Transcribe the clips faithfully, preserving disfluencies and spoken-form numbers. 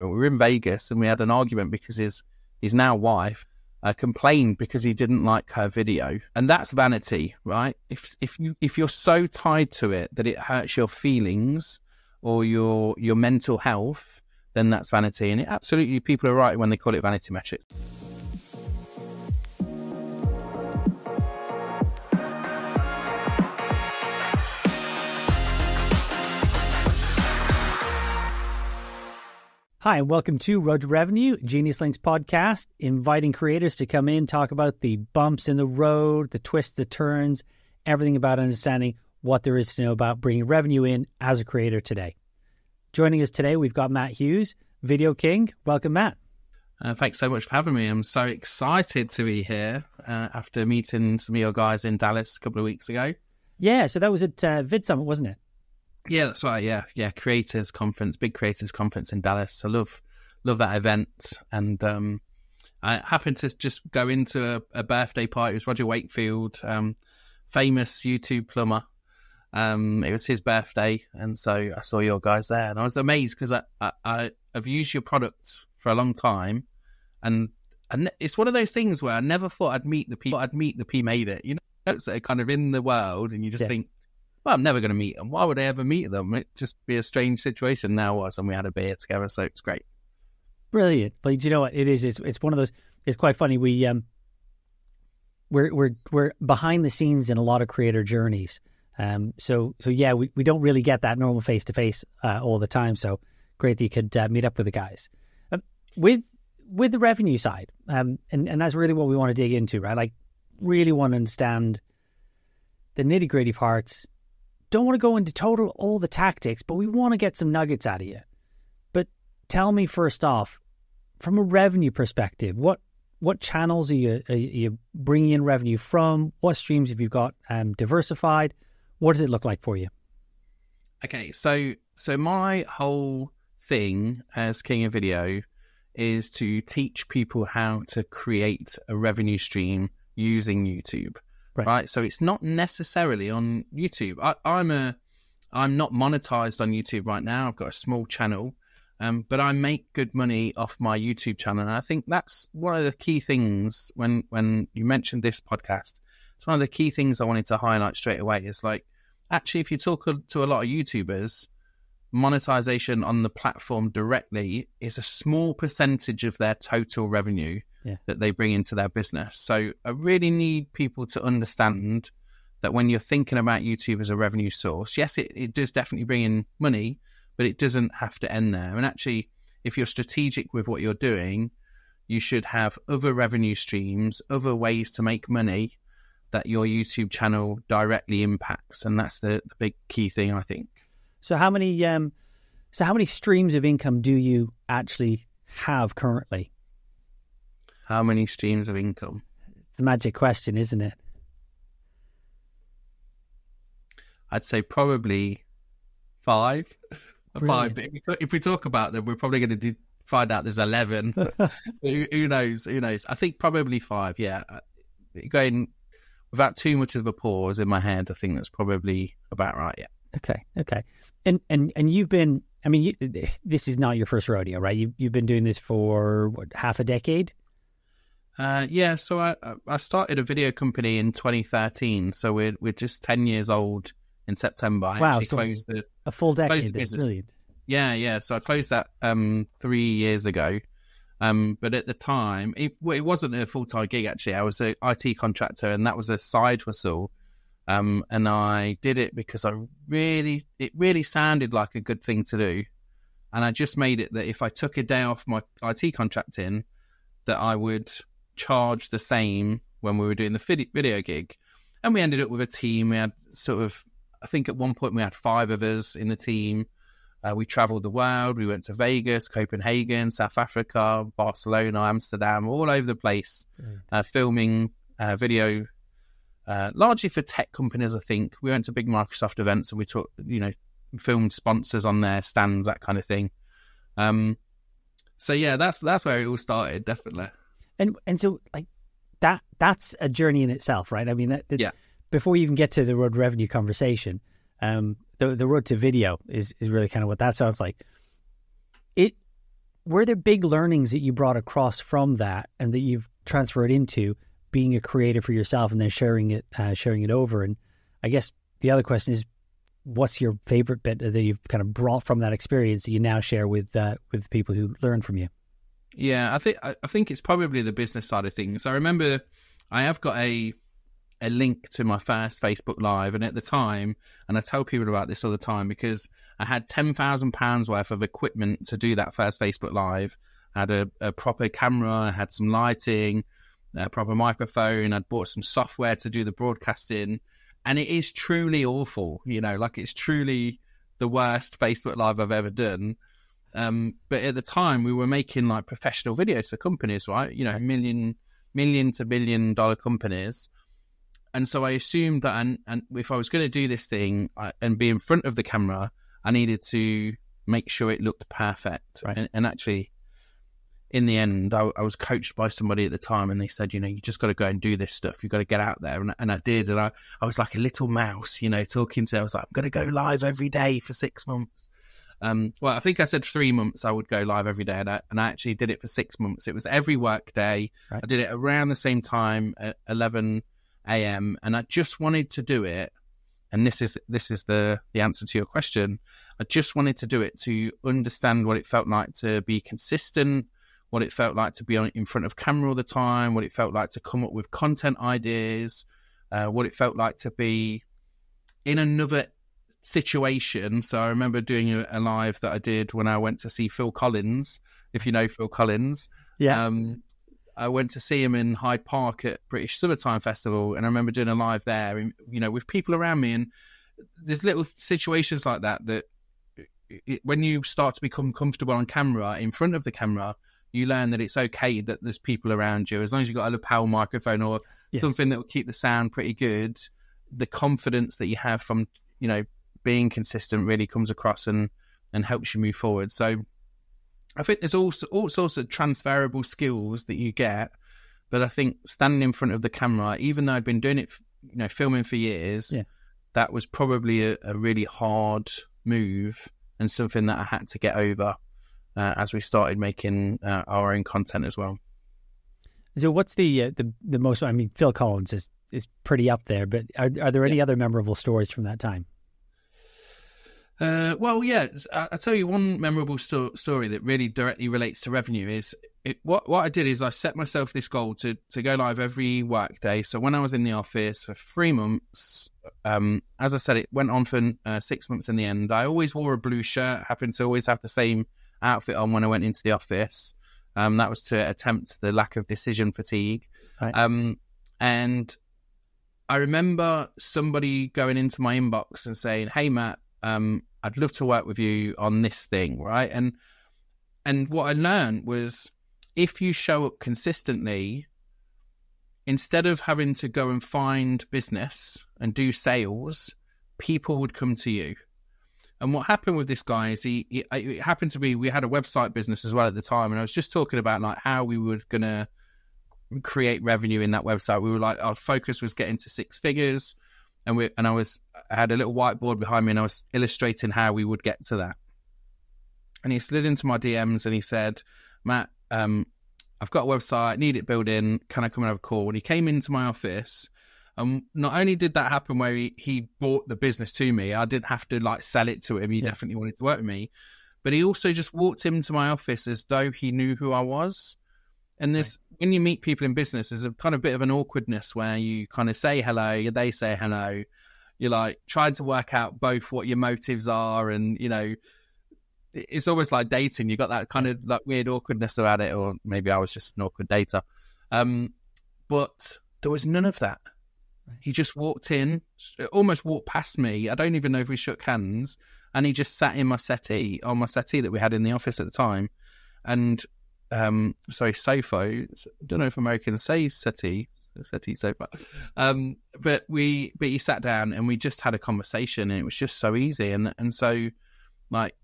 We were in Vegas and we had an argument because his his now wife uh, complained because he didn't like her video, and that's vanity, right? If if you if you're so tied to it that it hurts your feelings or your your mental health, then that's vanity. And it, absolutely, people are right when they call it vanity metrics. Hi, and welcome to Road to Revenue, Genius Links podcast, inviting creators to come in, talk about the bumps in the road, the twists, the turns, everything about understanding what there is to know about bringing revenue in as a creator today. Joining us today, we've got Matt Hughes, Video King. Welcome, Matt. Uh, thanks so much for having me. I'm so excited to be here uh, after meeting some of your guys in Dallas a couple of weeks ago. Yeah, so that was at uh, VidSummit, wasn't it? Yeah, that's right. Yeah, yeah. Creators conference, big creators conference in Dallas. I love, love that event. And um, I happened to just go into a, a birthday party. It was Roger Wakefield, um, famous YouTube plumber. Um, it was his birthday, and so I saw your guys there, and I was amazed because I, I, I I've used your product for a long time, and and it's one of those things where I never thought I'd meet the people. I'd meet the people who made it. You know, it's so kind of in the world, and you just yeah. think, well, I'm never going to meet them. Why would I ever meet them? It'd just be a strange situation. Now was, and we had a beer together, so it's great. Brilliant. But you know what? It is. It's it's one of those. It's quite funny. We um, we're we're we're behind the scenes in a lot of creator journeys. Um. So so yeah, we we don't really get that normal face to face uh, all the time. So great that you could uh, meet up with the guys. Uh, with with the revenue side, um, and and that's really what we want to dig into, right? Like, really want to understand the nitty gritty parts. Don't want to go into total all the tactics, but we want to get some nuggets out of you. But tell me first off, from a revenue perspective, what what channels are you, are you bringing in revenue from? What streams have you got um, diversified? What does it look like for you? Okay, so so my whole thing as King of Video is to teach people how to create a revenue stream using YouTube. Right. right. So it's not necessarily on YouTube. I, I'm a, I'm not monetized on YouTube right now. I've got a small channel, um, but I make good money off my YouTube channel. And I think that's one of the key things when, when you mentioned this podcast, it's one of the key things I wanted to highlight straight away is like, actually, if you talk to a lot of YouTubers, monetization on the platform directly is a small percentage of their total revenue. Yeah. That they bring into their business. So I really need people to understand that when you're thinking about YouTube as a revenue source, yes, it, it does definitely bring in money, but it doesn't have to end there. And actually, if you're strategic with what you're doing, you should have other revenue streams, other ways to make money that your YouTube channel directly impacts. And that's the, the big key thing, I think. So how many, um, so how many streams of income do you actually have currently? How many streams of income? It's the magic question, isn't it? I'd say probably five. Brilliant. Five. If we, talk, if we talk about them, we're probably going to do, find out there's eleven. who, who knows? Who knows? I think probably five. Yeah. Going without too much of a pause in my head, I think that's probably about right. Yeah. Okay. Okay. And and and you've been. I mean, you, this is not your first rodeo, right? You you've been doing this for what, half a decade. Uh, yeah, so I I started a video company in twenty thirteen. So we're we're just ten years old in September. I wow, actually so closed the, a full decade. Brilliant. Yeah, yeah. So I closed that um three years ago. Um, but at the time, it, it wasn't a full time gig. Actually, I was an I T contractor, and that was a side hustle. Um, and I did it because I really it really sounded like a good thing to do, and I just made it that if I took a day off my I T contracting, that I would charge the same when we were doing the video gig. And we ended up with a team. We had sort of, I think at one point we had five of us in the team. Uh, we traveled the world. We went to Vegas, Copenhagen, South Africa, Barcelona, Amsterdam, all over the place, mm. uh, filming uh, video, uh, largely for tech companies, I think. We went to big Microsoft events and we took, you know, filmed sponsors on their stands, that kind of thing. Um, so yeah, that's, that's where it all started, definitely. And and so like that that's a journey in itself, right? I mean, that, that yeah. Before you even get to the road revenue conversation, um, the the road to video is, is really kind of what that sounds like. It were there big learnings that you brought across from that and that you've transferred into being a creator for yourself and then sharing it, uh, sharing it over? And I guess the other question is, what's your favorite bit that you've kind of brought from that experience that you now share with uh, with people who learn from you? Yeah, I think I think it's probably the business side of things. I remember I have got a a link to my first Facebook Live, and at the time, and I tell people about this all the time because I had ten thousand pounds worth of equipment to do that first Facebook Live. I had a, a proper camera, I had some lighting, a proper microphone. I'd bought some software to do the broadcasting. And it is truly awful, you know, like it's truly the worst Facebook Live I've ever done. Um, but at the time we were making like professional videos for companies, right? You know, million, million to billion dollar companies. And so I assumed that and, and if I was going to do this thing I, and be in front of the camera, I needed to make sure it looked perfect. Right. And, and actually in the end, I, I was coached by somebody at the time and they said, you know, you just got to go and do this stuff. You've got to get out there. And, and I did. And I, I was like a little mouse, you know, talking to, I was like, I'm going to go live every day for six months. Um, well, I think I said three months I would go live every day. And I, and I actually did it for six months. It was every work day. Right. I did it around the same time at eleven a m And I just wanted to do it. And this is this is the, the answer to your question. I just wanted to do it to understand what it felt like to be consistent, what it felt like to be on, in front of camera all the time, what it felt like to come up with content ideas, uh, what it felt like to be in another situation. So I remember doing a, a live that I did when I went to see Phil Collins, if you know Phil Collins. Yeah. Um, I went to see him in Hyde Park at British Summertime Festival, and I remember doing a live there, and, you know, with people around me. And there's little situations like that that it, when you start to become comfortable on camera, in front of the camera, you learn that it's okay that there's people around you. As long as you've got a lapel microphone or yes. something that will keep the sound pretty good, the confidence that you have from, you know, being consistent really comes across and, and helps you move forward. So I think there's also all sorts of transferable skills that you get, but I think standing in front of the camera, even though I'd been doing it, you know, filming for years, yeah. that was probably a, a really hard move and something that I had to get over. Uh, as we started making uh, our own content as well. So what's the, uh, the the most, I mean, Phil Collins is, is pretty up there, but are, are there any yeah. other memorable stories from that time? Uh, well, yeah, I'll tell you one memorable sto- story that really directly relates to revenue is it, what, what I did is I set myself this goal to, to go live every workday. So when I was in the office for three months, um, as I said, it went on for uh, six months in the end. I always wore a blue shirt, happened to always have the same outfit on when I went into the office. Um, that was to attempt the lack of decision fatigue. Right. Um, and I remember somebody going into my inbox and saying, "Hey Matt, um, I'd love to work with you on this thing." Right. And, and what I learned was if you show up consistently, instead of having to go and find business and do sales, people would come to you. And what happened with this guy is he, he, it happened to be, we had a website business as well at the time. And I was just talking about like how we were going to create revenue in that website. We were like, our focus was getting to six figures. And we, and I was, I had a little whiteboard behind me and I was illustrating how we would get to that. And he slid into my D Ms and he said, "Matt, um, I've got a website, need it building. Can I come and have a call?" When he came into my office, and not only did that happen where he, he bought the business to me, I didn't have to like sell it to him. He yeah. definitely wanted to work with me, but he also just walked into my office as though he knew who I was. And this, right. when you meet people in business, there's a kind of bit of an awkwardness where you kind of say hello, they say hello. You're like trying to work out both what your motives are. And, you know, it's almost like dating. You got that kind of like weird awkwardness about it, or maybe I was just an awkward dater. Um, but there was none of that. He just walked in, almost walked past me. I don't even know if we shook hands. And he just sat in my settee, on my settee that we had in the office at the time. And, um, sorry, sofa. Don't know if Americans say settee, settee, sofa. Um, but we, but he sat down and we just had a conversation and it was just so easy. And, and so like,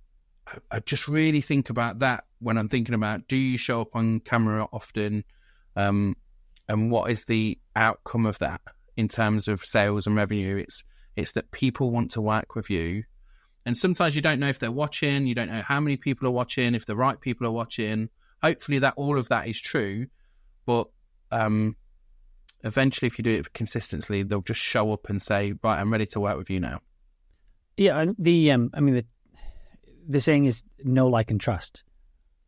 I, I just really think about that when I'm thinking about, do you show up on camera often? Um, and what is the outcome of that? In terms of sales and revenue, it's it's that people want to work with you, And sometimes you don't know if they're watching, you don't know how many people are watching, if the right people are watching. Hopefully that all of that is true, but um, eventually if you do it consistently, they'll just show up and say, right, I'm ready to work with you now. Yeah, the um, I mean, the, the saying is know, like, and trust.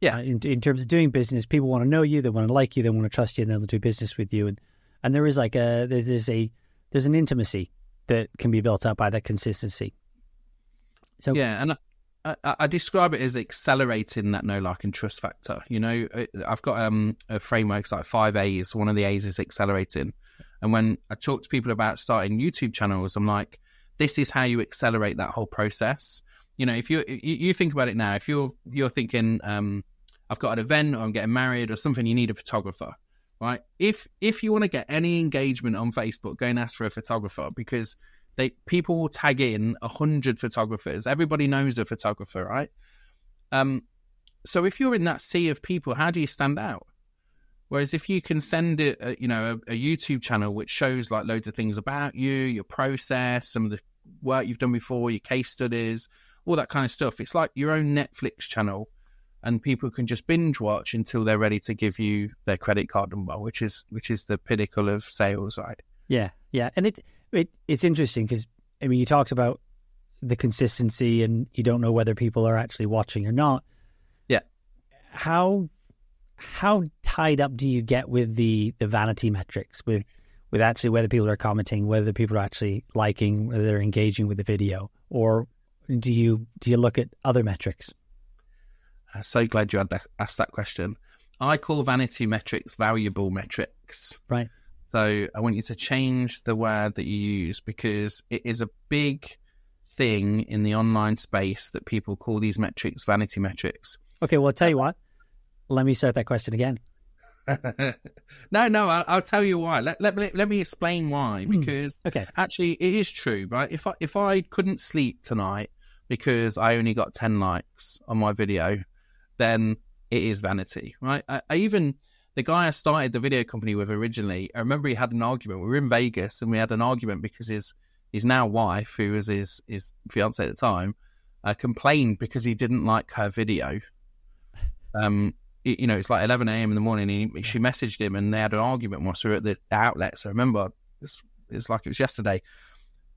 Yeah. Uh, in, in terms of doing business, people want to know you, they want to like you, they want to trust you, and they'll do business with you. And and there is like a there's, there's a there's an intimacy that can be built up by that consistency. So yeah, and I, I, I describe it as accelerating that know, like, and trust factor. You know, I've got um, a framework, it's like five A's. One of the A's is accelerating. And when I talk to people about starting YouTube channels, I'm like, this is how you accelerate that whole process. You know, if you you, you think about it now, if you're you're thinking, um, I've got an event or I'm getting married or something, you need a photographer, right? If if you want to get any engagement on Facebook, go and ask for a photographer, because they people will tag in a hundred photographers. Everybody knows a photographer, right? Um, so if you're in that sea of people, how do you stand out? Whereas if you can send it, a, you know, a, a YouTube channel which shows like loads of things about you, your process, some of the work you've done before, your case studies, all that kind of stuff. It's like your own Netflix channel, and people can just binge watch until they're ready to give you their credit card number, which is which is the pinnacle of sales, right? Yeah, yeah, and it it it's interesting because I mean, you talked about the consistency, and you don't know whether people are actually watching or not. Yeah, how. How tied up do you get with the, the vanity metrics, with with actually whether people are commenting, whether people are actually liking, whether they're engaging with the video, or do you do you look at other metrics? I'm so glad you had that, asked that question. I call vanity metrics valuable metrics. Right. So I want you to change the word that you use, because it is a big thing in the online space that people call these metrics vanity metrics. Okay, well, I'll tell you what. Let me start that question again. no, no, I'll, I'll tell you why. Let, let, let me explain why, because okay. Actually it is true, right? If I, if I couldn't sleep tonight because I only got ten likes on my video, then it is vanity, right? I, I even, the guy I started the video company with originally, I remember he had an argument. We were in Vegas and we had an argument because his, his now wife, who was his, his fiance at the time, uh, complained because he didn't like her video. Um, You know, it's like eleven a m in the morning. He, she messaged him, and they had an argument whilst we were at the outlets. I remember it's it's like it was yesterday,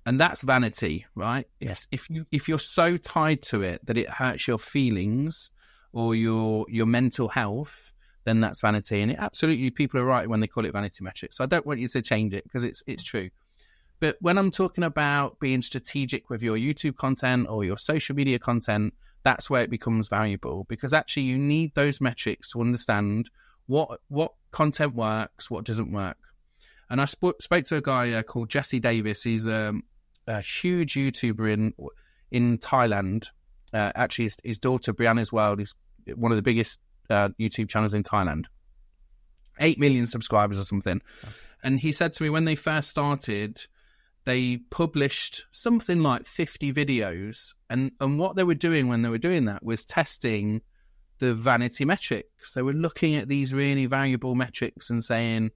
and that's vanity, right? Yes. If, if you if you're so tied to it that it hurts your feelings or your your mental health, then that's vanity. And it, absolutely, people are right when they call it vanity metrics. So I don't want you to change it because it's it's true. But when I'm talking about being strategic with your YouTube content or your social media content, that's where it becomes valuable, because actually you need those metrics to understand what what content works, what doesn't work. And I sp spoke to a guy uh, called Jesse Davis. He's a, a huge YouTuber in in Thailand. Uh, actually, his, his daughter, Brianna's World, is one of the biggest uh, YouTube channels in Thailand. Eight million subscribers or something. Okay. And he said to me when they first started, they published something like fifty videos, and, and what they were doing when they were doing that was testing the vanity metrics. They were looking at these really valuable metrics and saying,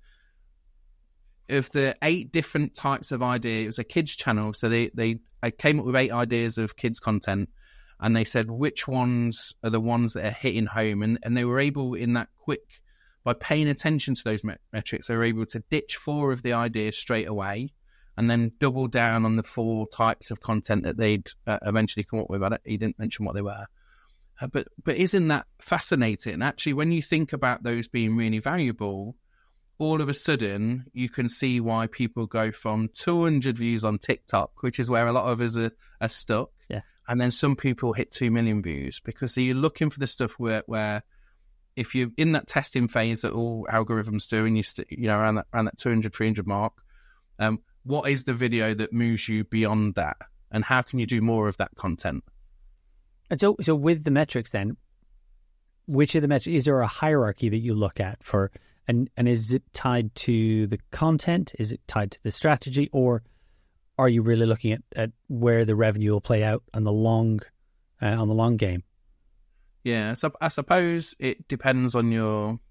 if the eight different types of idea, it was a kids channel, so they, they I came up with eight ideas of kids content, and they said, which ones are the ones that are hitting home? And, and they were able in that quick, by paying attention to those met metrics, they were able to ditch four of the ideas straight away, and then double down on the four types of content that they'd uh, eventually come up with. I don't, he didn't mention what they were. Uh, but but isn't that fascinating? Actually, when you think about those being really valuable, all of a sudden you can see why people go from two hundred views on TikTok, which is where a lot of us are, are stuck, yeah. And then some people hit two million views, because so you're looking for the stuff where, where if you're in that testing phase that all algorithms do, and you, st you know, around that, around that two hundred, three hundred mark, um, what is the video that moves you beyond that, and how can you do more of that content? And so, so with the metrics then, which are the metrics? Is there a hierarchy that you look at for, and and is it tied to the content? Is it tied to the strategy, or are you really looking at, at where the revenue will play out on the long, uh, on the long game? Yeah, so I suppose it depends on your.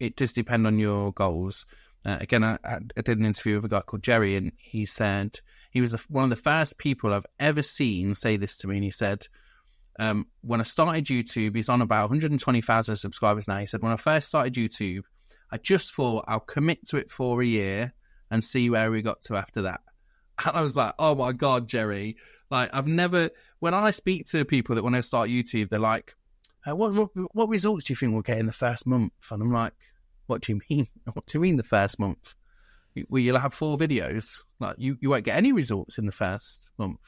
It does depend on your goals. Uh, again, I, I did an interview with a guy called Jerry, and he said He was the, one of the first people I've ever seen say this to me. And he said, um, when I started YouTube, he's on about one hundred twenty thousand subscribers now. He said, when I first started YouTube, I just thought I'll commit to it for a year and see where we got to after that. And I was like, oh my God, Jerry. Like, I've never, when I speak to people that when they start YouTube, they're like, uh, what, what results do you think we'll get in the first month? And I'm like, what do you mean? What do you mean the first month? Well, you'll have four videos. Like, you, you won't get any results in the first month.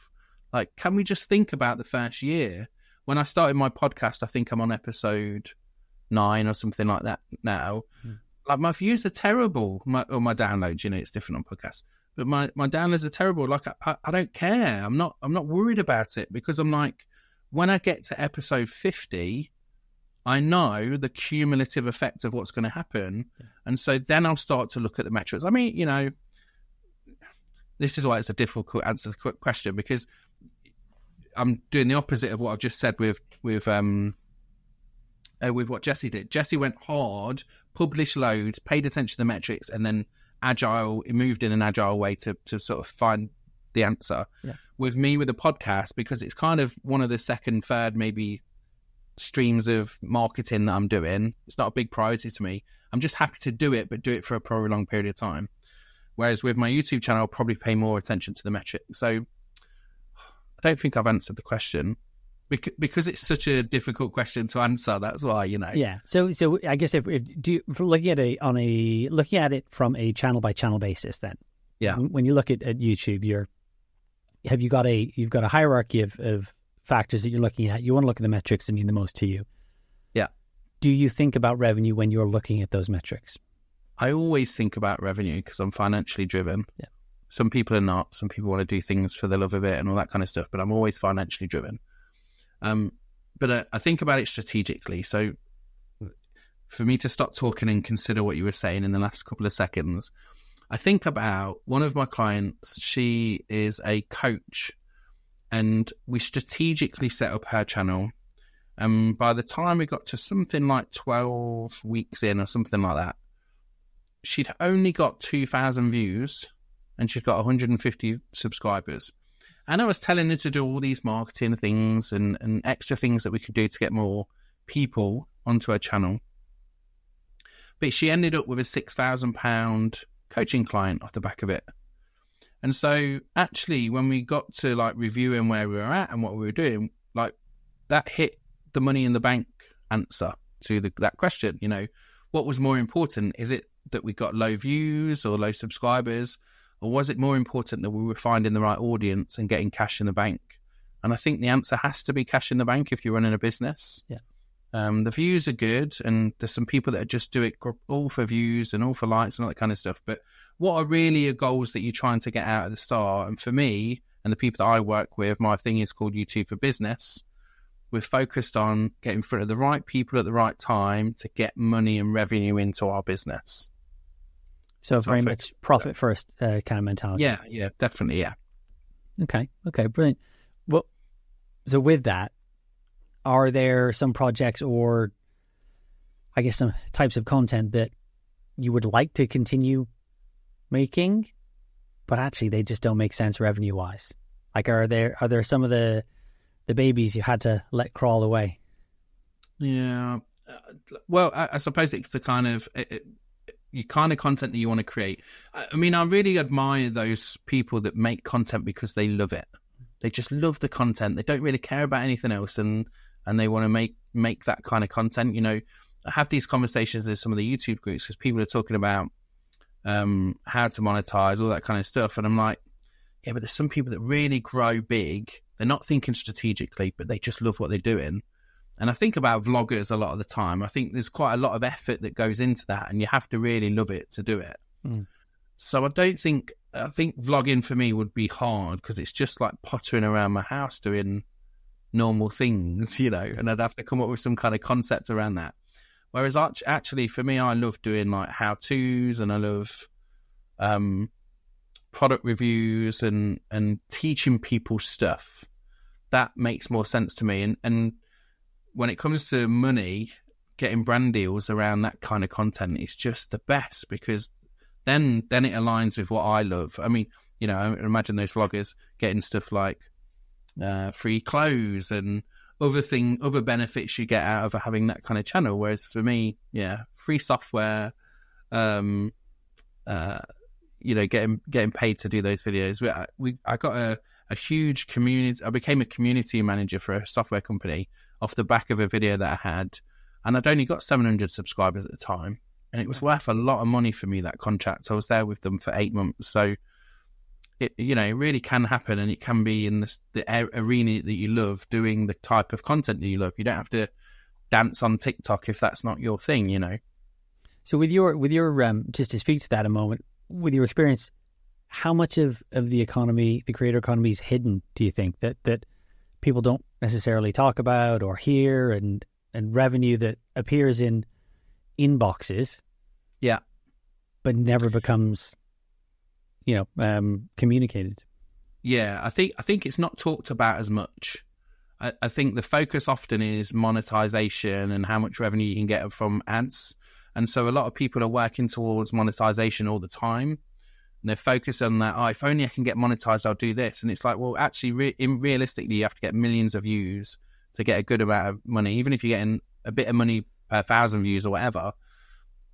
Like, can we just think about the first year? When I started my podcast, I think I'm on episode nine or something like that now. Mm. Like, my views are terrible. My, or my downloads, you know, it's different on podcasts. But my, my downloads are terrible. Like, I, I, I don't care. I'm not I'm not worried about it, because I'm like, when I get to episode fifty, I know the cumulative effect of what's going to happen. Yeah. And so then I'll start to look at the metrics. I mean, you know, this is why it's a difficult answer to the question, because I'm doing the opposite of what I've just said with, with, um, uh, with what Jesse did. Jesse went hard, published loads, paid attention to the metrics, and then agile, it moved in an agile way to, to sort of find the answer. Yeah. With me, with the podcast, because it's kind of one of the second, third, maybe streams of marketing that I'm doing, it's not a big priority to me. I'm just happy to do it, but do it for a prolonged period of time. Whereas with my YouTube channel, I'll probably pay more attention to the metric. So I don't think I've answered the question, because because it's such a difficult question to answer. That's why, you know. Yeah. So so I guess if, if do you, if looking at a on a looking at it from a channel by channel basis, then yeah, when you look at, at YouTube, you're have you got a you've got a hierarchy of of factors that you're looking at. You want to look at the metrics that mean the most to you. Yeah. Do you think about revenue when you're looking at those metrics? I always think about revenue because I'm financially driven. Yeah. Some people are not. Some people want to do things for the love of it and all that kind of stuff, but I'm always financially driven. Um, but I, I think about it strategically. So for me to stop talking and consider what you were saying in the last couple of seconds, I think about one of my clients. She is a coach, and we strategically set up her channel. And um, by the time we got to something like twelve weeks in or something like that, she'd only got two thousand views and she'd got one hundred fifty subscribers. And I was telling her to do all these marketing things and, and extra things that we could do to get more people onto her channel. But she ended up with a six thousand pound coaching client off the back of it. And so actually, when we got to like reviewing where we were at and what we were doing, like that hit the money in the bank answer to the, that question. You know, what was more important? Is it that we got low views or low subscribers, or was it more important that we were finding the right audience and getting cash in the bank? And I think the answer has to be cash in the bank if you're running a business. Yeah. Um, the views are good, and there's some people that just do it all for views and all for likes and all that kind of stuff. But what are really the goals that you're trying to get out at the start? And for me and the people that I work with, my thing is called YouTube for Business. We're focused on getting in front of the right people at the right time to get money and revenue into our business. So, so very much profit that. first uh, kind of mentality. Yeah, yeah, definitely, yeah. Okay, okay, brilliant. Well, so with that, are there some projects or I guess some types of content that you would like to continue making, but actually they just don't make sense revenue wise? Like, are there are there some of the the babies you had to let crawl away? Yeah, well, I, I suppose it's the kind of it, it, you kind of content that you want to create. I, I mean, I really admire those people that make content because they love it. They just love the content. They don't really care about anything else, and and they want to make make that kind of content. You know, I have these conversations in some of the YouTube groups because people are talking about um, how to monetize, all that kind of stuff. And I'm like, yeah, but there's some people that really grow big. They're not thinking strategically, but they just love what they're doing. And I think about vloggers a lot of the time. I think there's quite a lot of effort that goes into that, and you have to really love it to do it. Mm. So I don't think, I think vlogging for me would be hard because it's just like pottering around my house doing normal things, you know, and I'd have to come up with some kind of concept around that. Whereas actually for me, I love doing like how-tos, and I love um, product reviews and, and teaching people stuff. That makes more sense to me. And, and when it comes to money, getting brand deals around that kind of content is just the best because then then it aligns with what I love. I mean, you know, I imagine those vloggers getting stuff like uh, free clothes and other thing, other benefits you get out of having that kind of channel. Whereas for me, yeah, free software, um, uh, you know, getting getting paid to do those videos. We, we I got a, a huge community. I became a community manager for a software company off the back of a video that I had, and I'd only got seven hundred subscribers at the time, and it was worth a lot of money for me, that contract. I was there with them for eight months, so. It, you know, it really can happen, and it can be in the, the arena that you love, doing the type of content that you love. You don't have to dance on TikTok if that's not your thing, you know. So with your, with your um, just to speak to that a moment, with your experience, how much of, of the economy, the creator economy, is hidden, do you think, that, that people don't necessarily talk about or hear, and, and revenue that appears in inboxes? Yeah. But never becomes... you know, um, communicated. Yeah, I think I think it's not talked about as much. I, I think the focus often is monetization and how much revenue you can get from ads. And so a lot of people are working towards monetization all the time. And they're focused on that, oh, if only I can get monetized, I'll do this. And it's like, well, actually, re in, realistically, you have to get millions of views to get a good amount of money. Even if you're getting a bit of money per thousand views or whatever,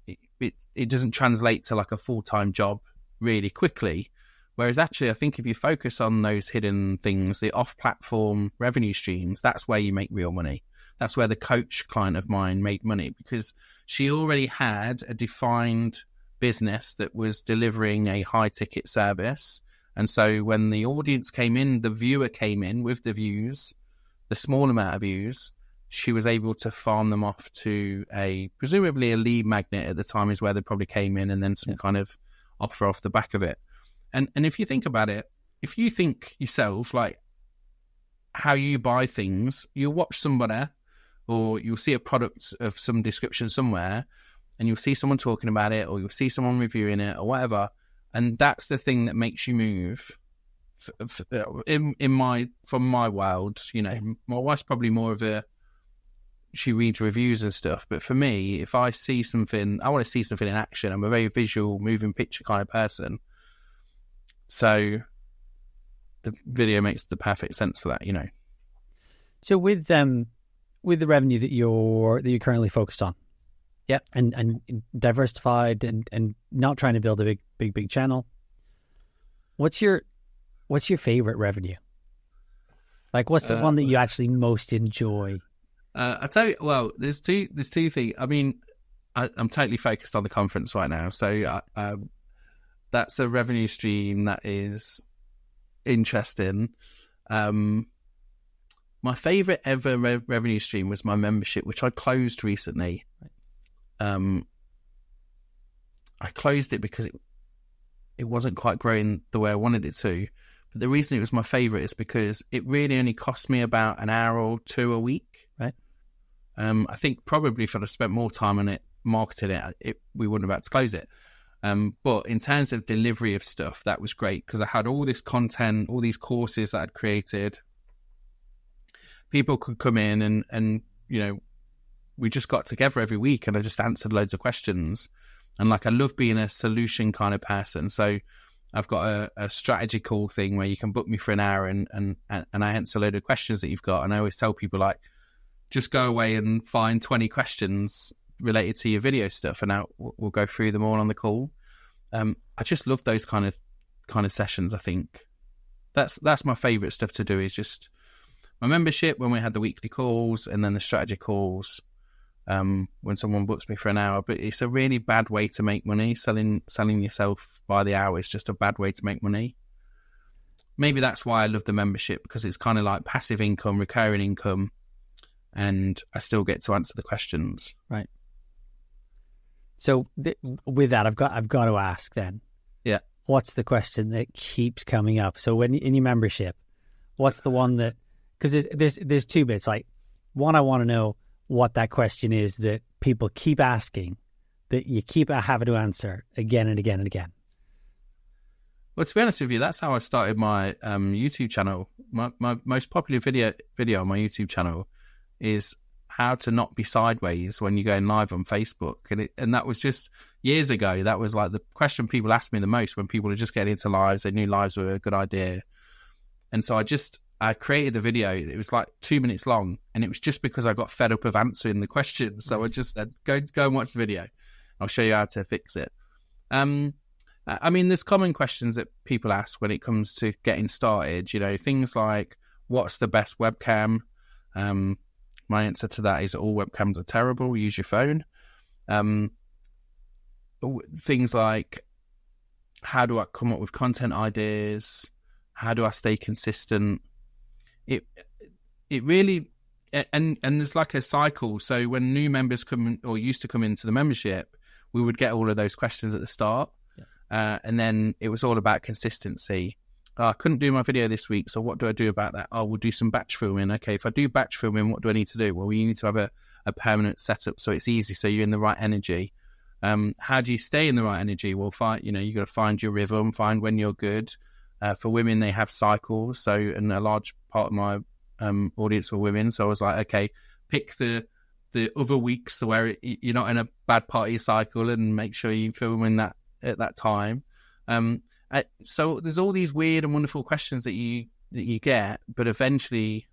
it, it, it doesn't translate to like a full-time job really quickly. Whereas actually, I think if you focus on those hidden things, the off-platform revenue streams, that's where you make real money. That's where the coach client of mine made money, because she already had a defined business that was delivering a high-ticket service. And so when the audience came in, the viewer came in with the views, the small amount of views, she was able to farm them off to a, presumably a lead magnet at the time is where they probably came in, and then some yeah. kind of offer off the back of it. And and if you think about it, if you think yourself, like how you buy things, you'll watch somebody or you'll see a product of some description somewhere, and you'll see someone talking about it, or you'll see someone reviewing it or whatever, and that's the thing that makes you move. In, in my, from my world, you know, my wife's probably more of a, she reads reviews and stuff, but for me, if I see something, I want to see something in action. I'm a very visual, moving picture kind of person, so the video makes the perfect sense for that, you know. So with um, with the revenue that you're that you're currently focused on, yeah, and and diversified, and and not trying to build a big, big, big channel. What's your what's your favorite revenue? Like, what's the uh, one that you actually most enjoy? Uh, I tell you, well, there's two. There's two things. I mean, I, I'm totally focused on the conference right now, so I, um, that's a revenue stream that is interesting. Um, my favorite ever re revenue stream was my membership, which I closed recently. Um, I closed it because it it wasn't quite growing the way I wanted it to. But the reason it was my favorite is because it really only cost me about an hour or two a week. Right. Um, I think probably if I'd have spent more time on it, marketed it, it we wouldn't have had to close it. Um, but in terms of delivery of stuff, that was great, because I had all this content, all these courses that I'd created. People could come in and, and, you know, we just got together every week, and I just answered loads of questions. And like, I love being a solution kind of person. So I've got a, a strategy call thing where you can book me for an hour, and, and, and I answer a load of questions that you've got. And I always tell people, like, just go away and find twenty questions related to your video stuff, and now we'll go through them all on the call. Um, I just love those kind of kind of sessions. I think that's that's my favourite stuff to do, is just my membership when we had the weekly calls, and then the strategy calls um, when someone books me for an hour. But it's a really bad way to make money. Selling selling yourself by the hour is just a bad way to make money. Maybe that's why I love the membership, because it's kind of like passive income, recurring income, and I still get to answer the questions. Right. So th with that, I've got I've got to ask then. Yeah. What's the question that keeps coming up? So when in your membership, what's the one that, because there's, there's there's two bits. Like, one, I want to know what that question is that people keep asking, that you keep having to answer again and again and again. Well, to be honest with you, that's how I started my um, YouTube channel. My my most popular video video on my YouTube channel is how to not be sideways when you're going live on Facebook. And it, and that was just, years ago, that was like the question people asked me the most when people were just getting into lives. They knew lives were a good idea. And so I just, I created the video. It was like two minutes long. And it was just because I got fed up of answering the questions. So I just said, go, go and watch the video. I'll show you how to fix it. Um, I mean, there's common questions that people ask when it comes to getting started, you know, things like, what's the best webcam? Um, my answer to that is all webcams are terrible. Use your phone. Um, things like, how do I come up with content ideas? How do I stay consistent? It, it really, and, and there's like a cycle. So when new members come or used to come into the membership, we would get all of those questions at the start. Uh, and then it was all about consistency. Oh, I couldn't do my video this week, so what do I do about that? Oh, we'll do some batch filming. Okay, if I do batch filming, what do I need to do? Well, we need to have a, a permanent setup so it's easy, so you're in the right energy. Um, how do you stay in the right energy? Well, find, you know, you've got to find your rhythm, find when you're good. Uh, for women, they have cycles. So, and a large part of my um, audience were women. So I was like, okay, pick the the other weeks where it, you're not in a bad part of your cycle and make sure you film in that at that time. Um, I, so there's all these weird and wonderful questions that you that you get, but eventually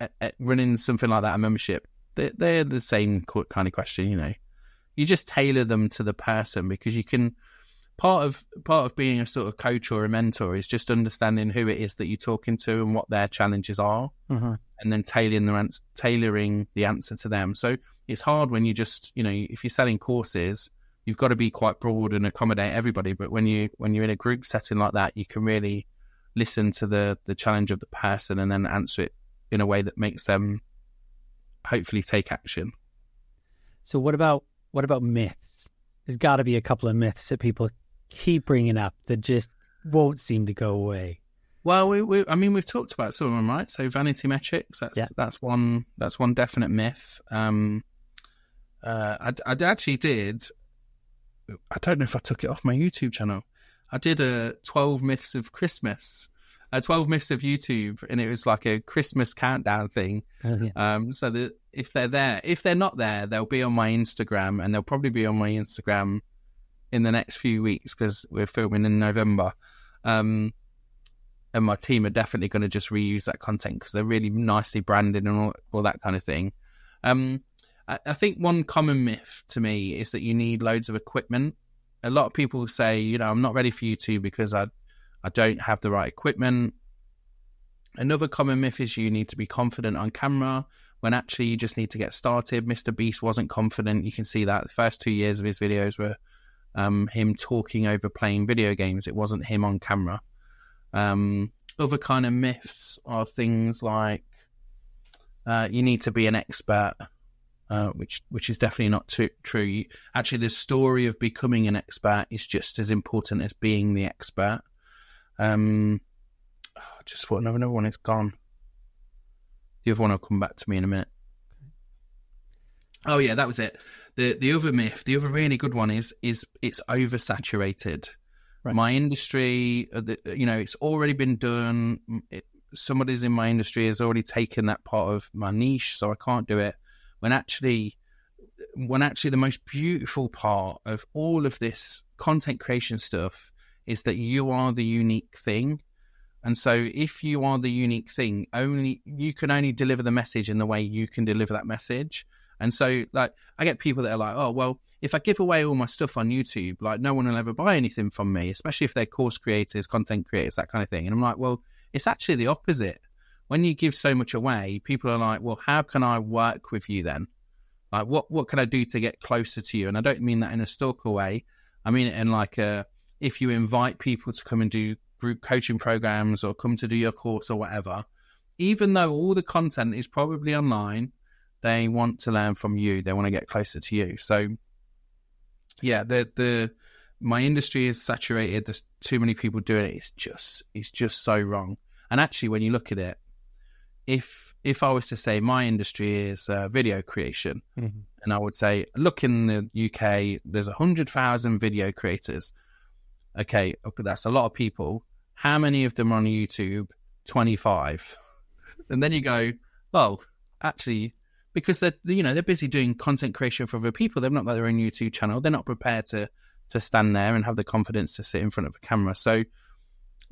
at, at running something like that, a membership, they're, they're the same kind of question, you know. You just tailor them to the person because you can, part of part of being a sort of coach or a mentor is just understanding who it is that you're talking to and what their challenges are, mm-hmm. and then tailoring the, tailoring the answer to them. So it's hard when you just, you know, if you're selling courses, you've got to be quite broad and accommodate everybody. But when you when you're in a group setting like that, you can really listen to the the challenge of the person and then answer it in a way that makes them hopefully take action. So what about what about myths? There's got to be a couple of myths that people keep bringing up that just won't seem to go away. Well, we, we I mean we've talked about some of them, right? So vanity metrics, that's yeah. that's one that's one definite myth. Um, uh, I, I actually did. I don't know if I took it off my YouTube channel. I did a twelve myths of Christmas, a twelve myths of YouTube, and it was like a Christmas countdown thing. Oh, yeah. Um, so that if they're there, if they're not there, they'll be on my Instagram, and they'll probably be on my Instagram in the next few weeks because we're filming in November. Um, and my team are definitely going to just reuse that content because they're really nicely branded and all, all that kind of thing. Um, I think one common myth to me is that you need loads of equipment. A lot of people say, you know, I'm not ready for YouTube because I I don't have the right equipment. Another common myth is you need to be confident on camera when actually you just need to get started. Mister Beast wasn't confident. You can see that the first two years of his videos were um, him talking over playing video games. It wasn't him on camera. Um, other kind of myths are things like uh, you need to be an expert. Uh, which which is definitely not too true. You, actually, the story of becoming an expert is just as important as being the expert. Um, oh, just thought another, another one is gone. The other one will come back to me in a minute. Oh yeah, that was it. The the other myth, the other really good one is is it's oversaturated. Right. My industry, the, you know, it's already been done. It, somebody's in my industry has already taken that part of my niche, so I can't do it. When actually, when actually the most beautiful part of all of this content creation stuff is that you are the unique thing. And so if you are the unique thing, only you can only deliver the message in the way you can deliver that message. And so like, I get people that are like, oh, well, if I give away all my stuff on YouTube, like no one will ever buy anything from me, especially if they're course creators, content creators, that kind of thing. And I'm like, well, it's actually the opposite. When you give so much away, people are like, well, how can I work with you then? Like, what, what can I do to get closer to you? And I don't mean that in a stalker way. I mean it in like a, if you invite people to come and do group coaching programs or come to do your course or whatever, even though all the content is probably online, they want to learn from you. They want to get closer to you. So yeah, the, the, my industry is saturated. There's too many people doing it. It's just, it's just so wrong. And actually, when you look at it, If if I was to say my industry is uh, video creation, mm-hmm. and I would say, look, in the U K, there's one hundred thousand video creators. Okay, that's a lot of people. How many of them are on YouTube? twenty-five. And then you go, well, actually, because they're, you know, they're busy doing content creation for other people. They've not got their own YouTube channel. They're not prepared to to stand there and have the confidence to sit in front of a camera. So,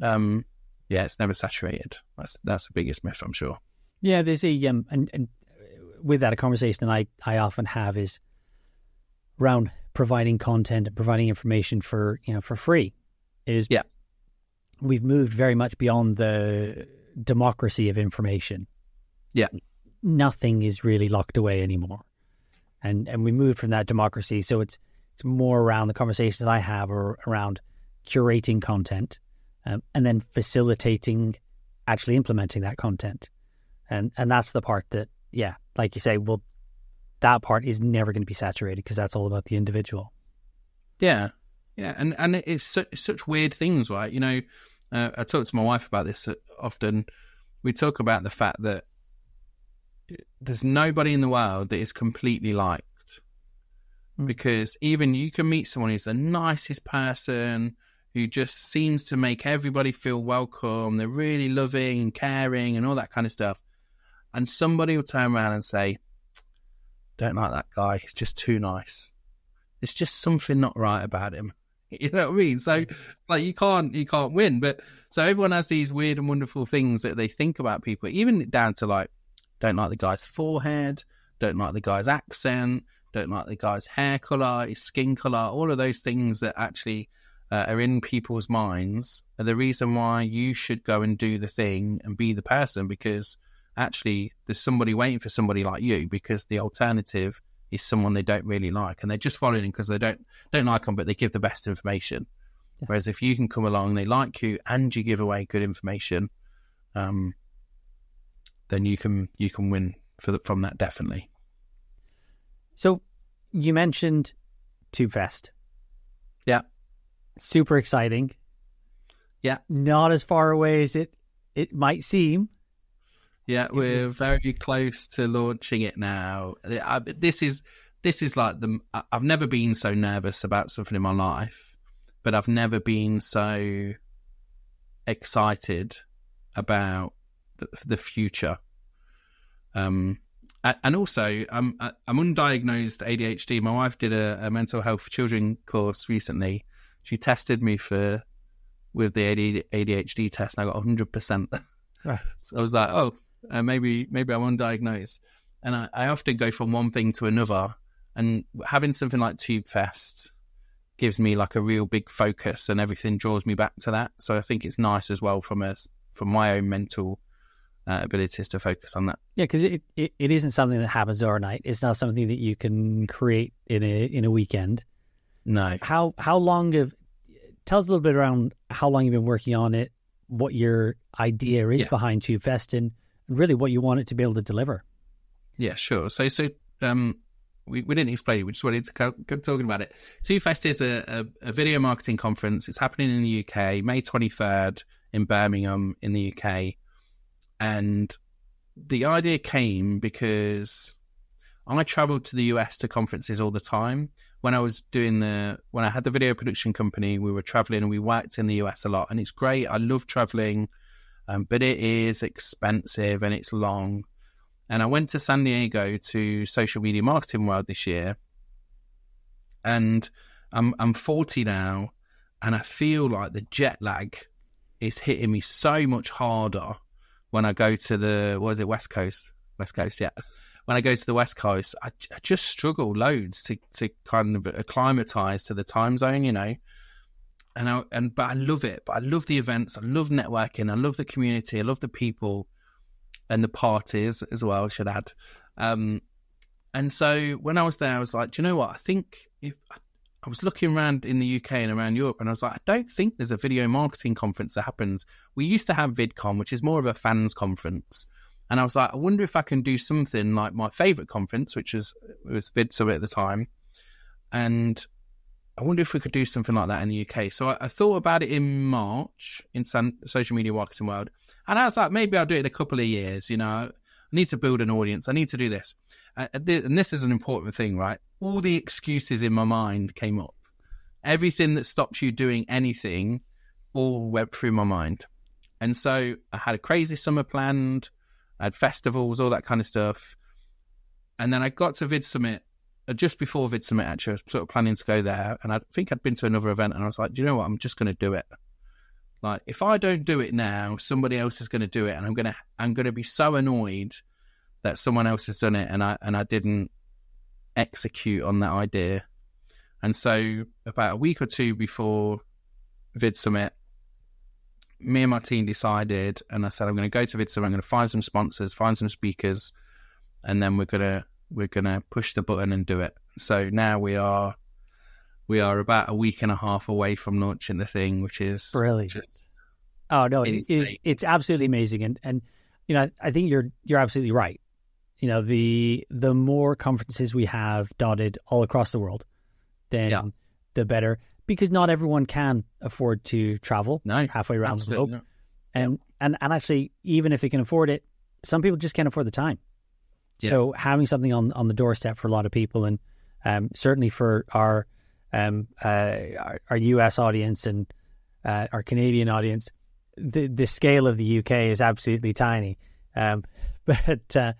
um, yeah, it's never saturated. That's that's the biggest myth, I'm sure. Yeah, there's a um, and, and with that, a conversation that I I often have is around providing content and providing information for you know for free. Is yeah, we've moved very much beyond the democracy of information. Yeah. Nothing is really locked away anymore. And and we moved from that democracy. So it's it's more around the conversations that I have are around curating content um, and then facilitating actually implementing that content. And and that's the part that, yeah, like you say, well, that part is never going to be saturated because that's all about the individual. Yeah. Yeah. And, and it's such, such weird things, right? You know, uh, I talk to my wife about this often. We talk about the fact that there's nobody in the world that is completely liked, mm. because even you can meet someone who's the nicest person who just seems to make everybody feel welcome. They're really loving and caring and all that kind of stuff. And somebody will turn around and say, don't like that guy. He's just too nice. There's just something not right about him. You know what I mean? So like you can't, you can't win. But so everyone has these weird and wonderful things that they think about people, even down to like, don't like the guy's forehead, don't like the guy's accent, don't like the guy's hair color, his skin color, all of those things that actually uh, are in people's minds are the reason why you should go and do the thing and be the person, because actually there's somebody waiting for somebody like you, because the alternative is someone they don't really like and they're just following because they don't don't like them, but they give the best information. Yeah. Whereas if you can come along, they like you and you give away good information, um, then you can you can win for the, from that, definitely. So you mentioned TubeFest. Yeah. Super exciting. Yeah. Not as far away as it, it might seem. Yeah, we're very close to launching it now. I, this is this is like the... I've never been so nervous about something in my life, but I've never been so excited about the, the future. Um, and also, I'm I'm undiagnosed A D H D. My wife did a, a mental health for children course recently. She tested me for with the A D H D test, and I got one hundred percent. Right. So I was like, oh. Uh, maybe maybe I'm undiagnosed, and I, I often go from one thing to another, and having something like TubeFest gives me like a real big focus, and everything draws me back to that. So I think it's nice as well from us, from my own mental uh, abilities to focus on that. Yeah, because it, it it isn't something that happens overnight. It's not something that you can create in a in a weekend. No. How how long have? Tell us a little bit around how long you've been working on it, what your idea is yeah. behind TubeFest, and really what you want it to be able to deliver. Yeah, sure. So so um, we, we didn't explain it. We just wanted to go, go talking about it. TubeFest is a, a, a video marketing conference. It's happening in the U K, May twenty-third in Birmingham in the U K. And the idea came because I traveled to the U S to conferences all the time. When I was doing the, when I had the video production company, we were traveling and we worked in the U S a lot. And it's great. I love traveling. Um, but it is expensive and it's long. And I went to San Diego to Social Media Marketing World this year. And I'm, I'm forty now, and I feel like the jet lag is hitting me so much harder when I go to the, what is it, West Coast? West Coast, yeah. When I go to the West Coast, I, I just struggle loads to, to kind of acclimatise to the time zone, you know. And I, and but I love it. But I love the events. I love networking. I love the community. I love the people, and the parties as well, I should add. Um, and so when I was there, I was like, do you know what? I think if I was looking around in the U K and around Europe, and I was like, I don't think there's a video marketing conference that happens. We used to have VidCon, which is more of a fans conference. And I was like, I wonder if I can do something like my favorite conference, which was was VidSummit at the time, and I wonder if we could do something like that in the U K. So I, I thought about it in March in San, Social Media Marketing World. And I was like, maybe I'll do it in a couple of years. You know, I need to build an audience. I need to do this. Uh, th- and this is an important thing, right? All the excuses in my mind came up. Everything that stops you doing anything all went through my mind. And so I had a crazy summer planned. I had festivals, all that kind of stuff. And then I got to VidSummit, just before VidSummit actually, I was sort of planning to go there. And I think I'd been to another event and I was like, do you know what? I'm just going to do it. Like, if I don't do it now, somebody else is going to do it. And I'm going to, I'm going to be so annoyed that someone else has done it and I, and I didn't execute on that idea. And so about a week or two before VidSummit, me and my team decided, and I said, I'm going to go to VidSummit, I'm going to find some sponsors, find some speakers, and then we're going to, we're going to push the button and do it. So now we are, we are about a week and a half away from launching the thing, which is brilliant. Oh no, it is, it's absolutely amazing. And, and, you know, I think you're, you're absolutely right. You know, the, the more conferences we have dotted all across the world, then yeah. the better, because not everyone can afford to travel no, halfway around the globe. No. And, yeah. and, and actually, even if they can afford it, some people just can't afford the time. Yeah. So having something on, on the doorstep for a lot of people, and um, certainly for our, um, uh, our, our U S audience and uh, our Canadian audience, the, the scale of the U K is absolutely tiny. Um, but, uh,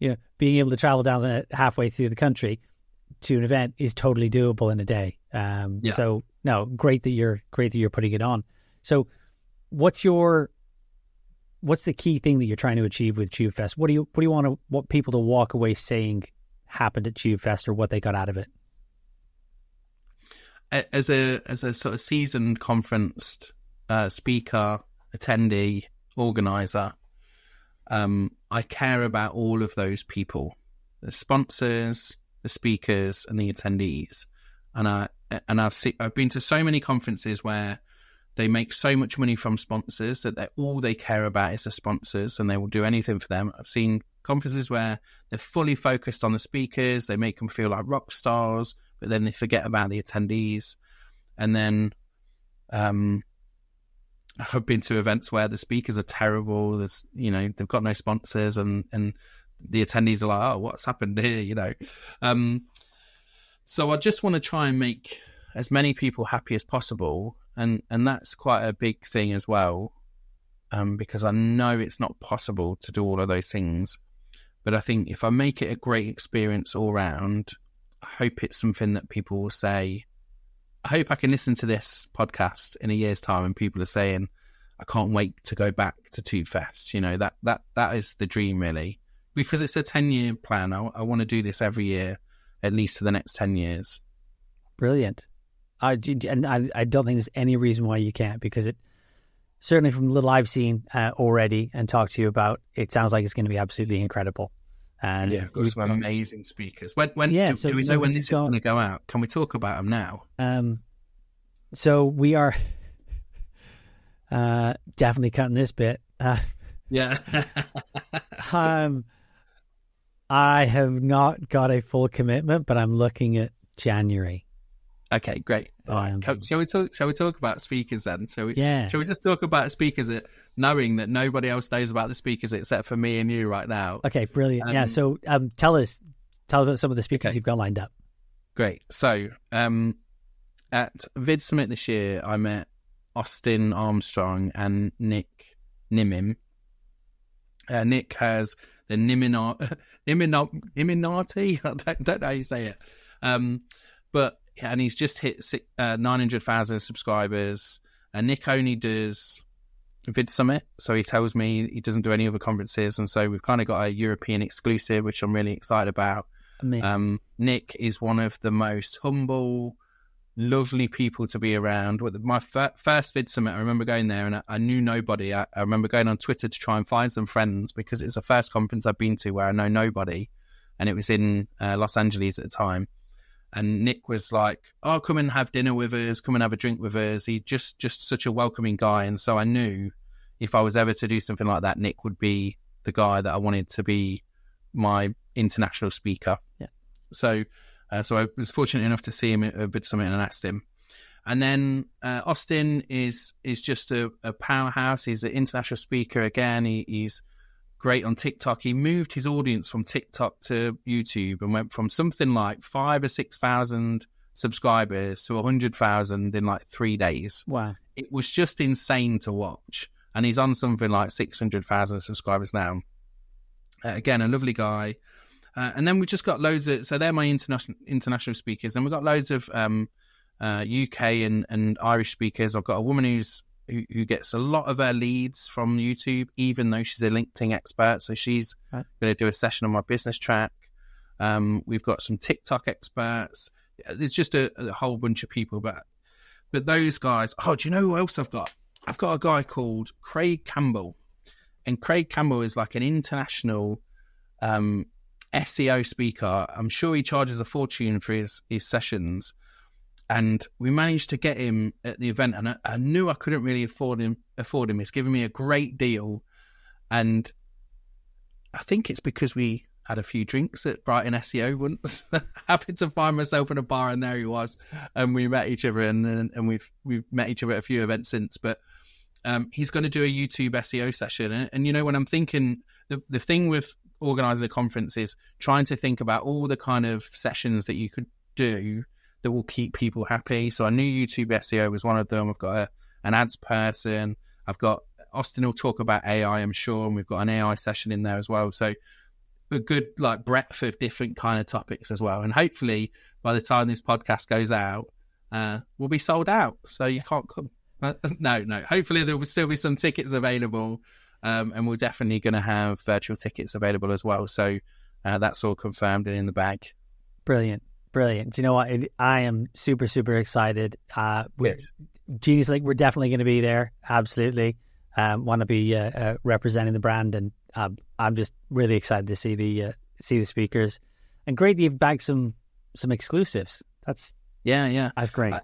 you know, being able to travel down the halfway through the country to an event is totally doable in a day. Um, yeah. So no, great that you're great that you're putting it on. So what's your, what's the key thing that you're trying to achieve with TubeFest? What do you, what do you want to, what people to walk away saying happened at TubeFest, or what they got out of it? As a, as a sort of seasoned conference uh, speaker, attendee, organizer, um, I care about all of those people, the sponsors, the speakers and the attendees. And I, and I've seen, I've been to so many conferences where they make so much money from sponsors that they all they care about is the sponsors, and they will do anything for them. I've seen conferences where they're fully focused on the speakers. They make them feel like rock stars, but then they forget about the attendees. And then, um, I've been to events where the speakers are terrible. There's, you know, they've got no sponsors, and, and, the attendees are like, oh, what's happened here? You know? Um, so I just want to try and make as many people happy as possible. And, and that's quite a big thing as well. Um, because I know it's not possible to do all of those things, but I think if I make it a great experience all round, I hope it's something that people will say, I hope I can listen to this podcast in a year's time and people are saying, I can't wait to go back to TubeFest. You know, that, that, that is the dream really. Because it's a ten-year plan. I, I want to do this every year, at least for the next ten years. Brilliant. I, and I, I don't think there's any reason why you can't, because it, certainly from the little I've seen uh, already and talked to you about, it sounds like it's going to be absolutely incredible. And yeah, got some amazing speakers. When, when yeah, do, so do we know when this gone, is going to go out? Can we talk about them now? Um, so we are uh, definitely cutting this bit. Uh, yeah. um. I have not got a full commitment, but I'm looking at January. Okay, great. All um, right. Shall we talk? Shall we talk about speakers then? Shall we? Yeah. Shall we just talk about speakers, that, knowing that nobody else knows about the speakers except for me and you right now? Okay, brilliant. Um, yeah. So, um, tell us, tell us about some of the speakers okay. you've got lined up. Great. So, um, at VidSummit this year, I met Austin Armstrong and Nick Nimmin. Uh, Nick has the Nimmin, Nimminati, I don't, don't know how you say it. Um, but, and he's just hit six, uh, nine hundred thousand subscribers. And Nick only does VidSummit. So he tells me he doesn't do any other conferences. And so we've kind of got a European exclusive, which I'm really excited about. Um, Nick is one of the most humble, lovely people to be around. My first VidSummit, I remember going there and I, I knew nobody. I, I remember going on Twitter to try and find some friends, because it's the first conference I've been to where I know nobody, and it was in uh, Los Angeles at the time. And Nick was like, oh, come and have dinner with us, come and have a drink with us. He just just such a welcoming guy. And so I knew if I was ever to do something like that, Nick would be the guy that I wanted to be my international speaker. Yeah. So Uh, so I was fortunate enough to see him at VidSummit and asked him. And then uh, Austin is is just a, a powerhouse. He's an international speaker again. He, he's great on TikTok. He moved his audience from TikTok to YouTube and went from something like five or six thousand subscribers to a hundred thousand in like three days. Wow! It was just insane to watch. And he's on something like six hundred thousand subscribers now. Uh, again, a lovely guy. Uh, and then we've just got loads of, so they're my international international speakers, and we've got loads of um, uh, U K and, and Irish speakers. I've got a woman who's who, who gets a lot of her leads from YouTube, even though she's a LinkedIn expert. So she's right. going to do a session on my business track. Um, we've got some TikTok experts. There's just a, a whole bunch of people, but but those guys. Oh, do you know who else I've got? I've got a guy called Craig Campbell, and Craig Campbell is like an international um, S E O speaker. I'm sure he charges a fortune for his, his sessions, and we managed to get him at the event, and I, I knew I couldn't really afford him. Afford him. He's given me a great deal, and I think it's because we had a few drinks at Brighton S E O once. Happened to find myself in a bar, and there he was, and we met each other, and and, and we've we've met each other at a few events since. But um, he's going to do a YouTube S E O session, and, and you know, when I'm thinking, the the thing with organising a conference is trying to think about all the kind of sessions that you could do that will keep people happy. So I knew YouTube S E O was one of them. I've got a, an ads person. I've got Austin will talk about A I, I'm sure, and we've got an A I session in there as well. So a good like breadth of different kind of topics as well. And hopefully by the time this podcast goes out, uh, we'll be sold out. So you can't come. No, no. Hopefully there will still be some tickets available. Um, and we're definitely going to have virtual tickets available as well. So uh, that's all confirmed and in the bag. Brilliant. Brilliant. Do you know what? I am super, super excited. Uh, yes. Genius Link, we're definitely going to be there. Absolutely. Um, want to be uh, uh, representing the brand, and um, I'm just really excited to see the uh, see the speakers. And great that you've bagged some some exclusives. That's yeah, yeah. That's great. I,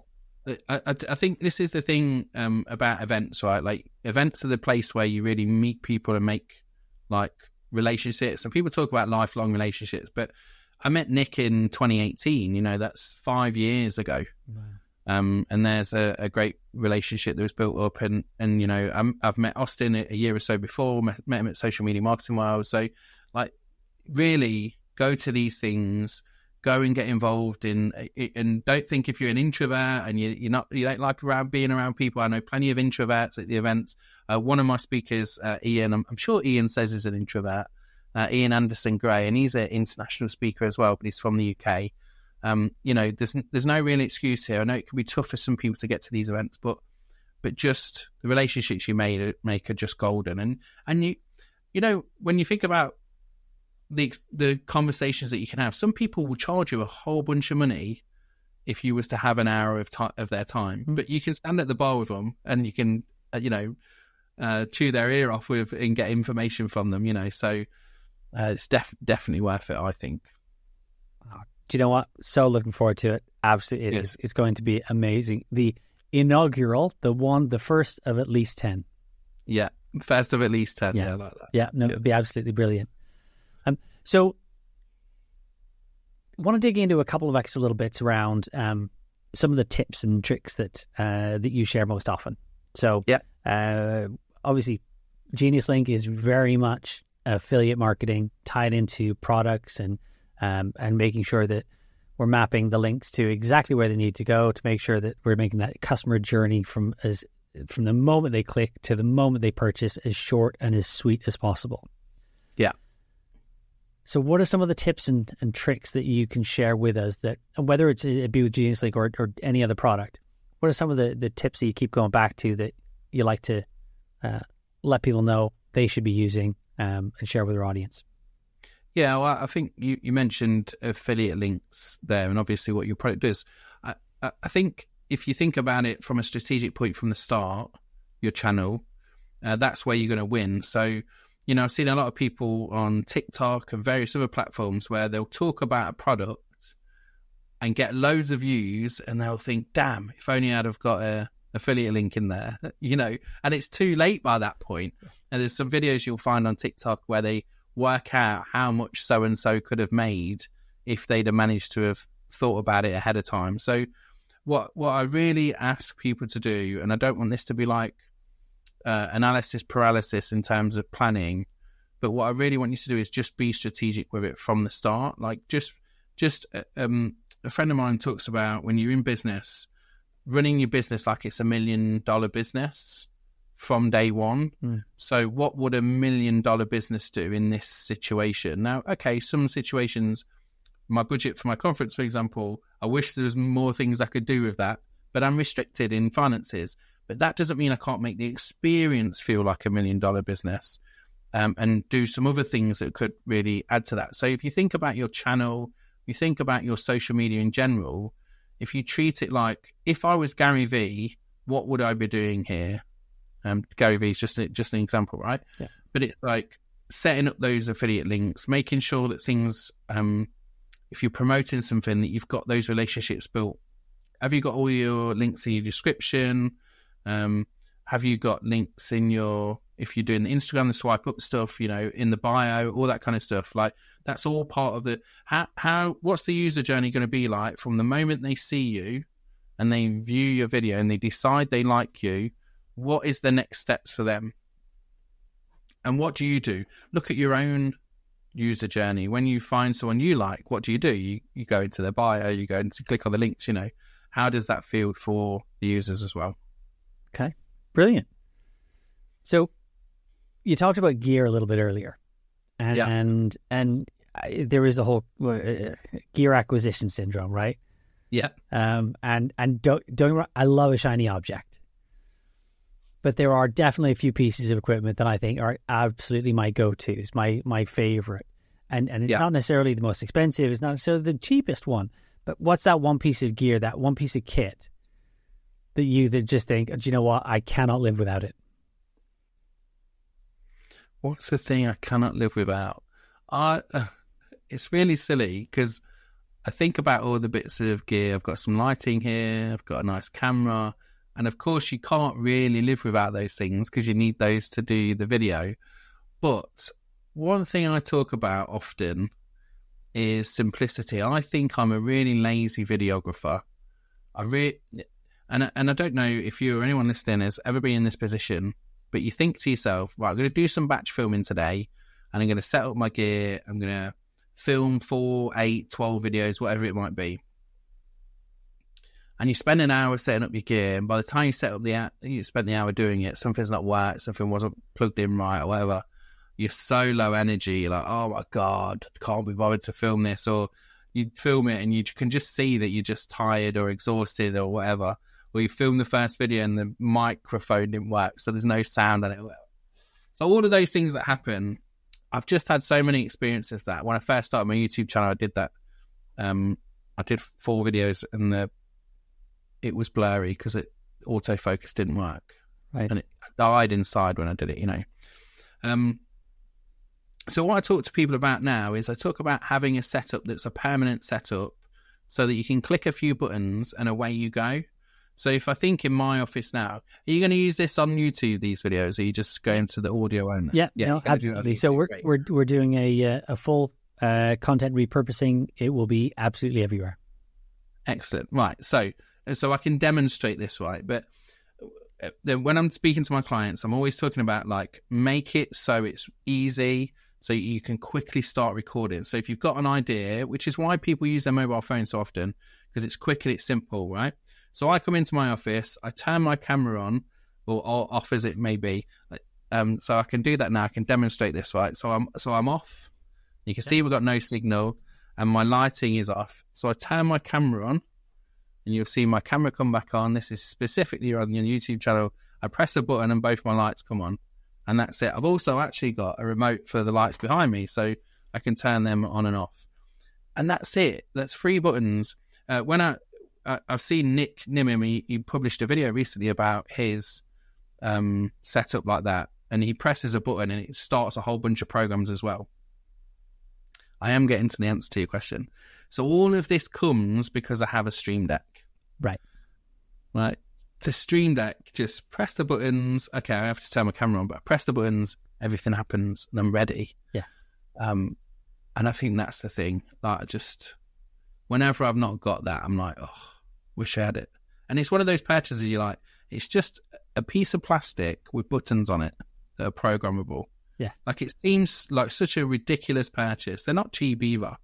I, I think this is the thing um, about events, right? Like events are the place where you really meet people and make like relationships. And people talk about lifelong relationships, but I met Nick in twenty eighteen. You know, that's five years ago. Wow. Um, and there's a, a great relationship that was built up. And, and you know, I'm, I've met Austin a, a year or so before, met, met him at Social Media Marketing World. So, like, really go to these things, go and get involved in, and don't think if you're an introvert and you, you're not, you don't like around being around people. I know plenty of introverts at the events. Uh, one of my speakers, uh, Ian, I'm, I'm sure Ian says he's an introvert, uh, Ian Anderson Gray, and he's an international speaker as well, but he's from the U K. Um, you know, there's there's no real excuse here. I know it can be tough for some people to get to these events, but but just the relationships you made make are just golden. And and you you know, when you think about the the conversations that you can have, some people will charge you a whole bunch of money if you was to have an hour of time of their time, mm-hmm. but you can stand at the bar with them and you can uh, you know uh, chew their ear off with and get information from them. You know, so uh, it's def- definitely worth it, I think. Oh. Do you know what? So looking forward to it. Absolutely, it yes. is. It's going to be amazing. The inaugural, the one, the first of at least ten. Yeah, first of at least ten. Yeah, yeah, like that. Yeah, no, yes. It'd be absolutely brilliant. Um, so I want to dig into a couple of extra little bits around um some of the tips and tricks that uh that you share most often. So yeah, uh, obviously, Genius Link is very much affiliate marketing tied into products and. Um, and making sure that we're mapping the links to exactly where they need to go to make sure that we're making that customer journey from as from the moment they click to the moment they purchase as short and as sweet as possible. Yeah. So what are some of the tips and, and tricks that you can share with us that, whether it's it be with Genius Link or, or any other product, what are some of the, the tips that you keep going back to that you like to uh, let people know they should be using um, and share with their audience? Yeah, well, I think you, you mentioned affiliate links there, and obviously what your product does. I, I think if you think about it from a strategic point from the start, your channel, uh, that's where you're going to win. So, you know, I've seen a lot of people on TikTok and various other platforms where they'll talk about a product and get loads of views, and they'll think, damn, if only I'd have got a affiliate link in there, you know, and it's too late by that point. And there's some videos you'll find on TikTok where they work out how much so-and-so could have made if they'd have managed to have thought about it ahead of time. So what what I really ask people to do, and I don't want this to be like uh, analysis paralysis in terms of planning, but what I really want you to do is just be strategic with it from the start. Like just, just um, a friend of mine talks about when you're in business, running your business like it's a million dollar business from day one. Mm. So what would a million dollar business do in this situation? Now, okay, some situations, my budget for my conference, for example, I wish there was more things I could do with that, but I'm restricted in finances. But that doesn't mean I can't make the experience feel like a million dollar business, um, and do some other things that could really add to that. So if you think about your channel, you think about your social media in general, if you treat it like, if I was Gary Vee, what would I be doing here? Um, Gary Vee is just, just an example, right? Yeah. But it's like setting up those affiliate links, making sure that things, um, if you're promoting something, that you've got those relationships built. Have you got all your links in your description? Um, have you got links in your, if you're doing the Instagram, the swipe up stuff, you know, in the bio, all that kind of stuff. Like that's all part of the, how, how, what's the user journey going to be like from the moment they see you and they view your video and they decide they like you? What is the next steps for them? And what do you do? Look at your own user journey. When you find someone you like, what do you do? You, you go into their bio, you go into click on the links, you know, how does that feel for the users as well? Okay. Brilliant. So you talked about gear a little bit earlier, and, yeah. and, and there is a whole uh, gear acquisition syndrome, right? Yeah. Um, and, and don't, don't, I love a shiny object, but there are definitely a few pieces of equipment that I think are absolutely my go-tos, my, my favorite. And, and it's yeah. not necessarily the most expensive. It's not necessarily the cheapest one, but what's that one piece of gear, that one piece of kit that you that just think, do you know what? I cannot live without it. What's the thing I cannot live without? I, uh, it's really silly because I think about all the bits of gear. I've got some lighting here. I've got a nice camera. And of course, you can't really live without those things because you need those to do the video. But one thing I talk about often is simplicity. I think I'm a really lazy videographer. I really... And, and I don't know if you or anyone listening has ever been in this position, but you think to yourself, right, I'm going to do some batch filming today and I'm going to set up my gear. I'm going to film four, eight, twelve videos, whatever it might be. And you spend an hour setting up your gear. And by the time you set up the app, you spent the hour doing it, something's not worked, something wasn't plugged in right or whatever. You're so low energy. You're like, oh my God, can't be bothered to film this. Or you film it and you can just see that you're just tired or exhausted or whatever. Or you film the first video and the microphone didn't work, so there's no sound on it. So all of those things that happen, I've just had so many experiences of that. When I first started my YouTube channel, I did that. Um, I did four videos and the it was blurry because it autofocus didn't work, right. And it died inside when I did it. You know. Um, so what I talk to people about now is I talk about having a setup that's a permanent setup, so that you can click a few buttons and away you go. So if I think in my office now, are you going to use this on YouTube, these videos? Or are you just going to the audio only? Yeah, yeah no, absolutely. So we're, we're we're doing a a full uh, content repurposing. It will be absolutely everywhere. Excellent. Right. So so I can demonstrate this, right? But then when I'm speaking to my clients, I'm always talking about like make it so it's easy, so you can quickly start recording. So if you've got an idea, which is why people use their mobile phone so often, because it's quick and it's simple, right? So I come into my office, I turn my camera on, or off as it may be. Um, so I can do that now. I can demonstrate this, right? So I'm so I'm off. You can see we've got no signal, and my lighting is off. So I turn my camera on, and you'll see my camera come back on. This is specifically on your YouTube channel. I press a button, and both my lights come on, and that's it. I've also actually got a remote for the lights behind me, so I can turn them on and off. And that's it. That's three buttons. Uh, when I... I've seen Nick Nimmin, he, he published a video recently about his um, setup like that, and he presses a button and it starts a whole bunch of programs as well. I am getting to the answer to your question. So all of this comes because I have a Stream Deck. Right. Right. To Stream Deck, just press the buttons. Okay, I have to turn my camera on, but I press the buttons, everything happens, and I'm ready. Yeah. Um, and I think that's the thing. Like, I just, whenever I've not got that, I'm like, oh, wish I had it. And it's one of those purchases you like, it's just a piece of plastic with buttons on it that are programmable. Yeah. Like it seems like such a ridiculous purchase. They're not cheap either.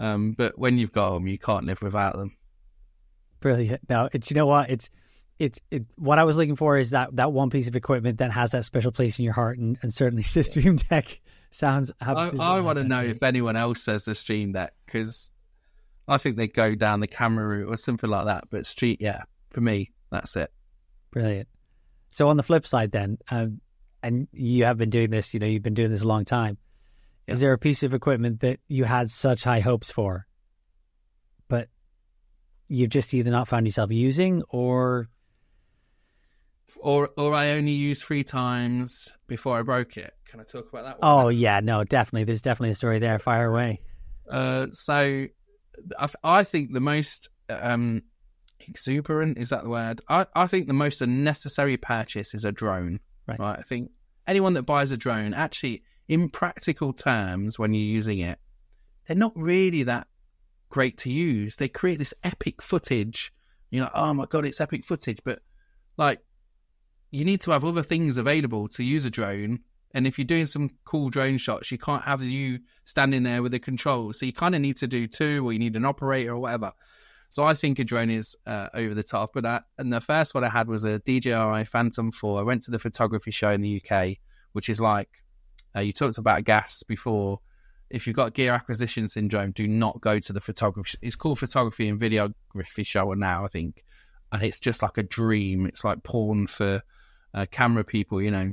Um, but when you've got them, you can't live without them. Brilliant. Now, it's, you know what? It's it's it, what I was looking for is that, that one piece of equipment that has that special place in your heart, and, and certainly the Stream Deck sounds absolutely... I, I want to know if anyone else says the Stream Deck, because I think they go down the camera route or something like that, but street, yeah, for me, that's it. Brilliant. So on the flip side then, um, and you have been doing this, you know, you've been doing this a long time. Yeah. Is there a piece of equipment that you had such high hopes for, but you've just either not found yourself using, or... Or or I only used three times before I broke it. Can I talk about that one? Oh, yeah, no, definitely. There's definitely a story there. Fire away. Uh, so... I think the most um, exuberant, is that the word? I, I think the most unnecessary purchase is a drone. Right. right. I think anyone that buys a drone, actually, in practical terms, when you're using it, they're not really that great to use. They create this epic footage. You're like, oh my God, it's epic footage. But like, you need to have other things available to use a drone. And if you're doing some cool drone shots, you can't have you standing there with the controls. So you kind of need to do two, or you need an operator or whatever. So I think a drone is uh, over the top. But I, and the first one I had was a D J I Phantom four. I went to the photography show in the U K, which is like, uh, you talked about gas before. If you've got gear acquisition syndrome, do not go to the photography. It's called photography and videography show now, I think. And it's just like a dream. It's like porn for uh, camera people, you know.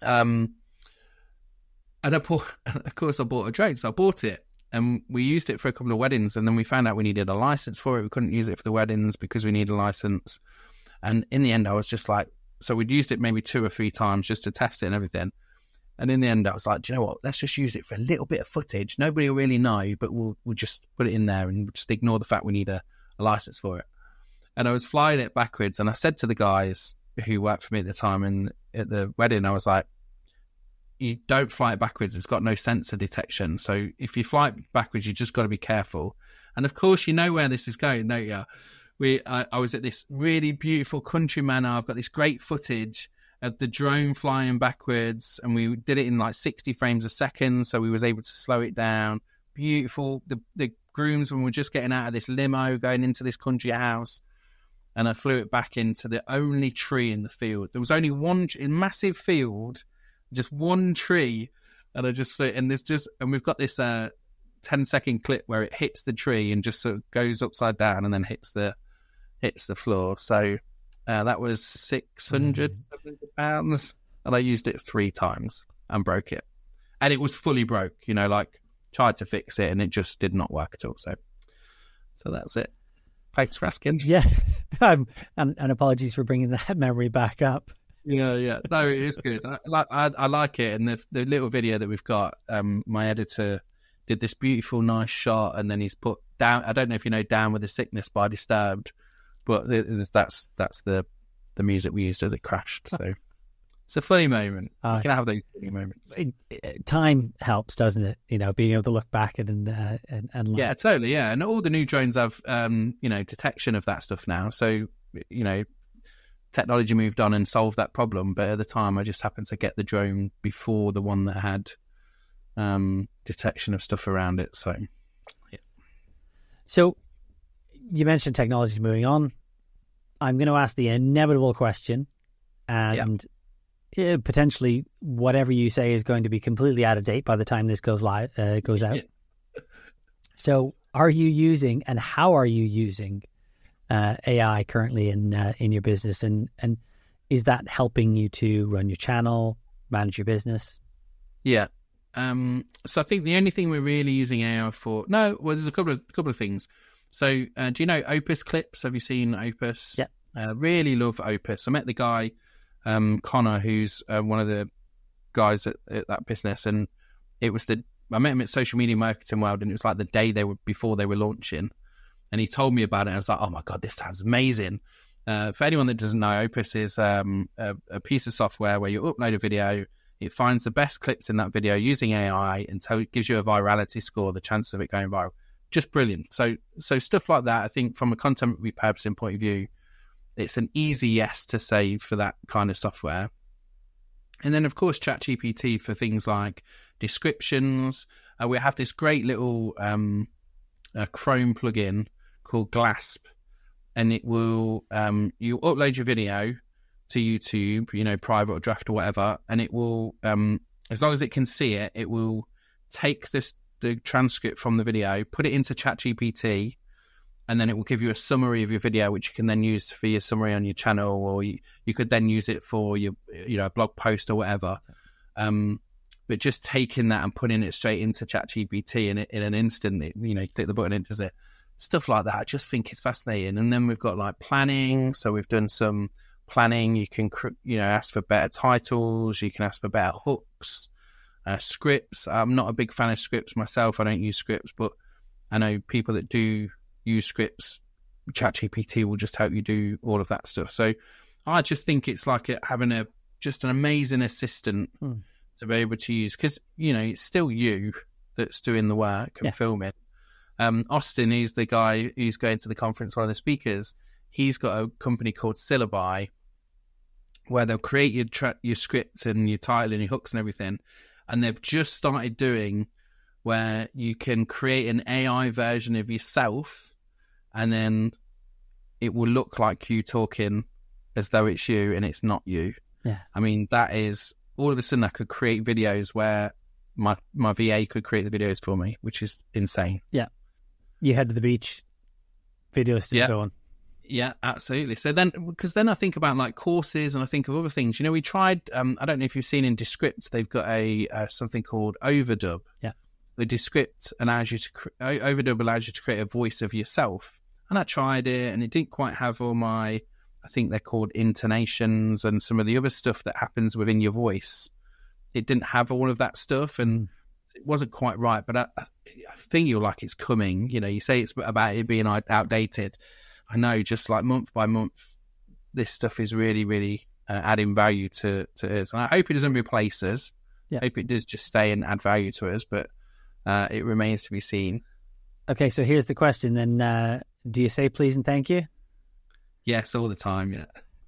Um, and I bought, of course I bought a drone, so I bought it and we used it for a couple of weddings, and then we found out we needed a license for it. We couldn't use it for the weddings because we needed a license. And in the end, I was just like, so we'd used it maybe two or three times just to test it and everything. And in the end, I was like, do you know what? Let's just use it for a little bit of footage. Nobody will really know, but we'll we'll just put it in there and just ignore the fact we need a, a license for it. And I was flying it backwards, and I said to the guys who worked for me at the time and at the wedding, I was like, you don't fly it backwards. It's got no sensor detection. So if you fly it backwards, you just got to be careful. And of course, you know where this is going, don't you? We, I, I was at this really beautiful country manor. I've got this great footage of the drone flying backwards, and we did it in like sixty frames a second. So we was able to slow it down. Beautiful. The, the groomsmen were just getting out of this limo, going into this country house. And I flew it back into the only tree in the field. There was only one in massive field, just one tree. And I just flew it. And there's just, and we've got this uh, ten second clip where it hits the tree and just sort of goes upside down and then hits the, hits the floor. So uh, that was six hundred pounds. And I used it three times and broke it. And it was fully broke, you know, like tried to fix it and it just did not work at all. So, so that's it. Thanks for asking. Yeah. Um, and, and apologies for bringing that memory back up. Yeah, yeah. No, it is good. I like, I, I like it. And the, the little video that we've got, um, my editor did this beautiful, nice shot. And then he's put down, I don't know if you know, Down with the Sickness by Disturbed, but th- th- that's that's the, the music we used as it crashed. So it's a funny moment. Uh, you can have those funny moments. It, it, time helps, doesn't it? You know, being able to look back and uh, and, and like... yeah, totally. Yeah, and all the new drones have um, you know, detection of that stuff now. So you know, technology moved on and solved that problem. But at the time, I just happened to get the drone before the one that had um, detection of stuff around it. So, yeah. So you mentioned technology moving on. I'm going to ask the inevitable question, and. Yeah. Potentially whatever you say is going to be completely out of date by the time this goes live, uh, goes out. So are you using, and how are you using uh, A I currently in uh, in your business? And, and is that helping you to run your channel, manage your business? Yeah. Um, so I think the only thing we're really using A I for, no, well, there's a couple of couple of things. So uh, do you know Opus Clips? Have you seen Opus? Yeah. Uh, really love Opus. I met the guy... Um, Connor, who's uh, one of the guys at, at that business, and it was the I met him at Social Media Marketing World, and it was like the day they were before they were launching, and he told me about it. And I was like, "Oh my God, this sounds amazing!" Uh, for anyone that doesn't know, Opus is um, a, a piece of software where you upload a video, it finds the best clips in that video using A I, and tell, gives you a virality score, the chance of it going viral. Just brilliant. So, so stuff like that. I think from a content repurposing point of view. It's an easy yes to say for that kind of software. And then, of course, ChatGPT for things like descriptions. Uh, we have this great little um, uh, Chrome plugin called GLASP, and it will, um, you upload your video to YouTube, you know, private or draft or whatever, and it will, um, as long as it can see it, it will take this, the transcript from the video, put it into ChatGPT, and then it will give you a summary of your video, which you can then use for your summary on your channel, or you, you could then use it for your, you know, blog post or whatever. Um, but just taking that and putting it straight into ChatGPT in, in an instant, it, you know, you click the button, it does it. Stuff like that. I just think it's fascinating. And then we've got like planning. So we've done some planning. You can, you know, ask for better titles. You can ask for better hooks, uh, scripts. I'm not a big fan of scripts myself. I don't use scripts, but I know people that do use scripts. ChatGPT will just help you do all of that stuff. So I just think it's like a, having a, just an amazing assistant hmm. to be able to use, because, you know, it's still you that's doing the work and yeah. filming. Um, Austin, who's the guy who's going to the conference, one of the speakers, he's got a company called Syllaby, where they'll create your tra your script and your title and your hooks and everything. And they've just started doing where you can create an A I version of yourself, and then it will look like you talking as though it's you and it's not you. Yeah. I mean, that is, all of a sudden I could create videos where my, my V A could create the videos for me, which is insane. Yeah. You head to the beach, videos still yeah. go on. Yeah, absolutely. So then, because then I think about like courses, and I think of other things. You know, we tried, um, I don't know if you've seen in Descript, they've got a uh, something called Overdub. Yeah. The Descript allows you to, Overdub allows you to create a voice of yourself. And I tried it, and it didn't quite have all my, I think they're called intonations and some of the other stuff that happens within your voice. It didn't have all of that stuff, and mm. it wasn't quite right, but I, I think you're like, it's coming. You know, you say it's about it being outdated. I know, just like month by month, this stuff is really, really uh, adding value to, to us. And I hope it doesn't replace us. Yeah. I hope it does just stay and add value to us, but uh, it remains to be seen. Okay, so here's the question then. Uh, do you say please and thank you? Yes, all the time,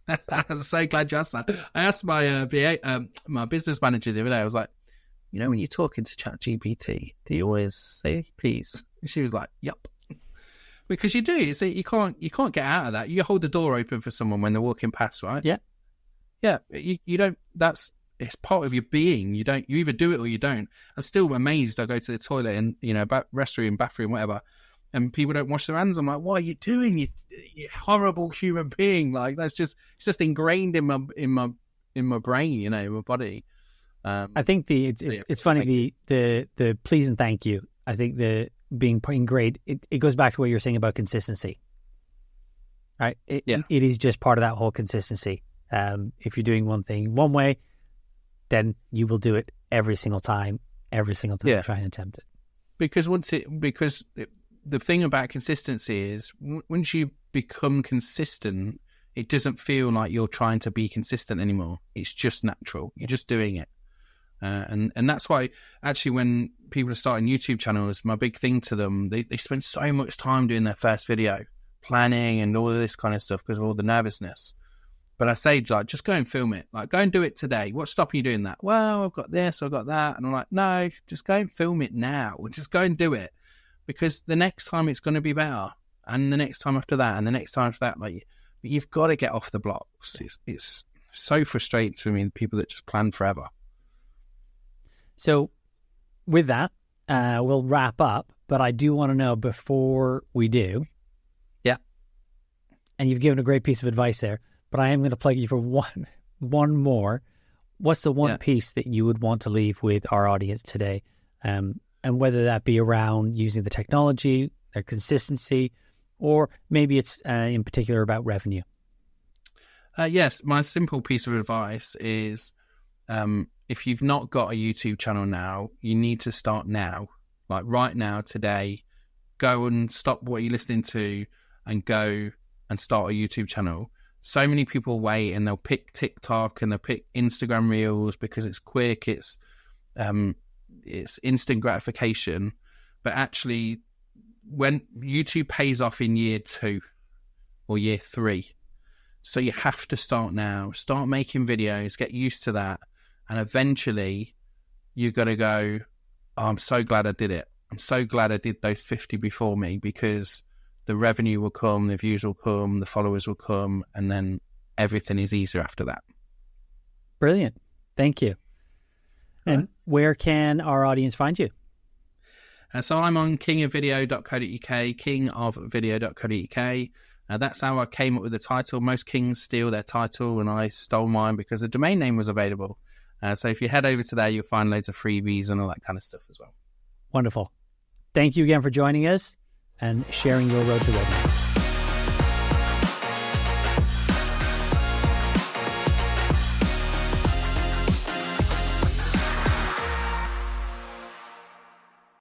yeah. I'm so glad you asked that. I asked my uh, V A, um, my business manager the other day. I was like, you know, when you're talking to ChatGPT, do you always say please? And she was like, "Yep," because you do. You see, you can't you can't get out of that. You hold the door open for someone when they're walking past, right? Yeah, yeah. You you don't. That's it's part of your being. You don't. You either do it or you don't. I'm still amazed. I go to the toilet and you know, ba restroom, bathroom, whatever, and people don't wash their hands. I'm like, what are you doing? You, you horrible human being. Like that's just it's just ingrained in my in my in my brain. You know, in my body. Um, I think the it's, it, it's funny the, the the please and thank you. I think the being great it, it goes back to what you're saying about consistency, right? It, yeah. it is just part of that whole consistency. Um, if you're doing one thing one way, then you will do it every single time, every single time. Yeah. Try and attempt it, because once it because it, the thing about consistency is once you become consistent, it doesn't feel like you're trying to be consistent anymore. It's just natural. You're just doing it. Uh, and, and that's why actually when people are starting YouTube channels, my big thing to them, they, they spend so much time doing their first video, planning and all of this kind of stuff because of all the nervousness. But I say, like, just go and film it. Like, go and do it today. What's stopping you doing that? Well, I've got this, I've got that. And I'm like, no, just go and film it now. Just go and do it, because the next time it's going to be better, and the next time after that, and the next time after that. Like, but you've got to get off the blocks. It's, it's so frustrating to me, people that just plan forever. So with that, uh, we'll wrap up, but I do want to know before we do. Yeah. And you've given a great piece of advice there, but I am going to plug you for one, one more. What's the one yeah. piece that you would want to leave with our audience today? Um, and whether that be around using the technology, their consistency, or maybe it's uh, in particular about revenue. Uh, yes. My simple piece of advice is, um, if you've not got a YouTube channel now, you need to start now, like right now, today. Go and stop what you're listening to and go and start a YouTube channel. So many people wait, and they'll pick TikTok and they'll pick Instagram Reels because it's quick, it's um, it's instant gratification. But actually, when YouTube pays off in year two or year three, so you have to start now. Start making videos, get used to that. And eventually you're going to go, oh, I'm so glad I did it. I'm so glad I did those fifty before me, because the revenue will come, the views will come, the followers will come, and then everything is easier after that. Brilliant. Thank you. And where can our audience find you? Uh, so I'm on king of video dot co dot U K, king of video dot co dot U K. Uh, that's how I came up with the title. Most kings steal their title, and I stole mine because the domain name was available. Uh, so if you head over to there, you'll find loads of freebies and all that kind of stuff as well. Wonderful. Thank you again for joining us and sharing your road to revenue.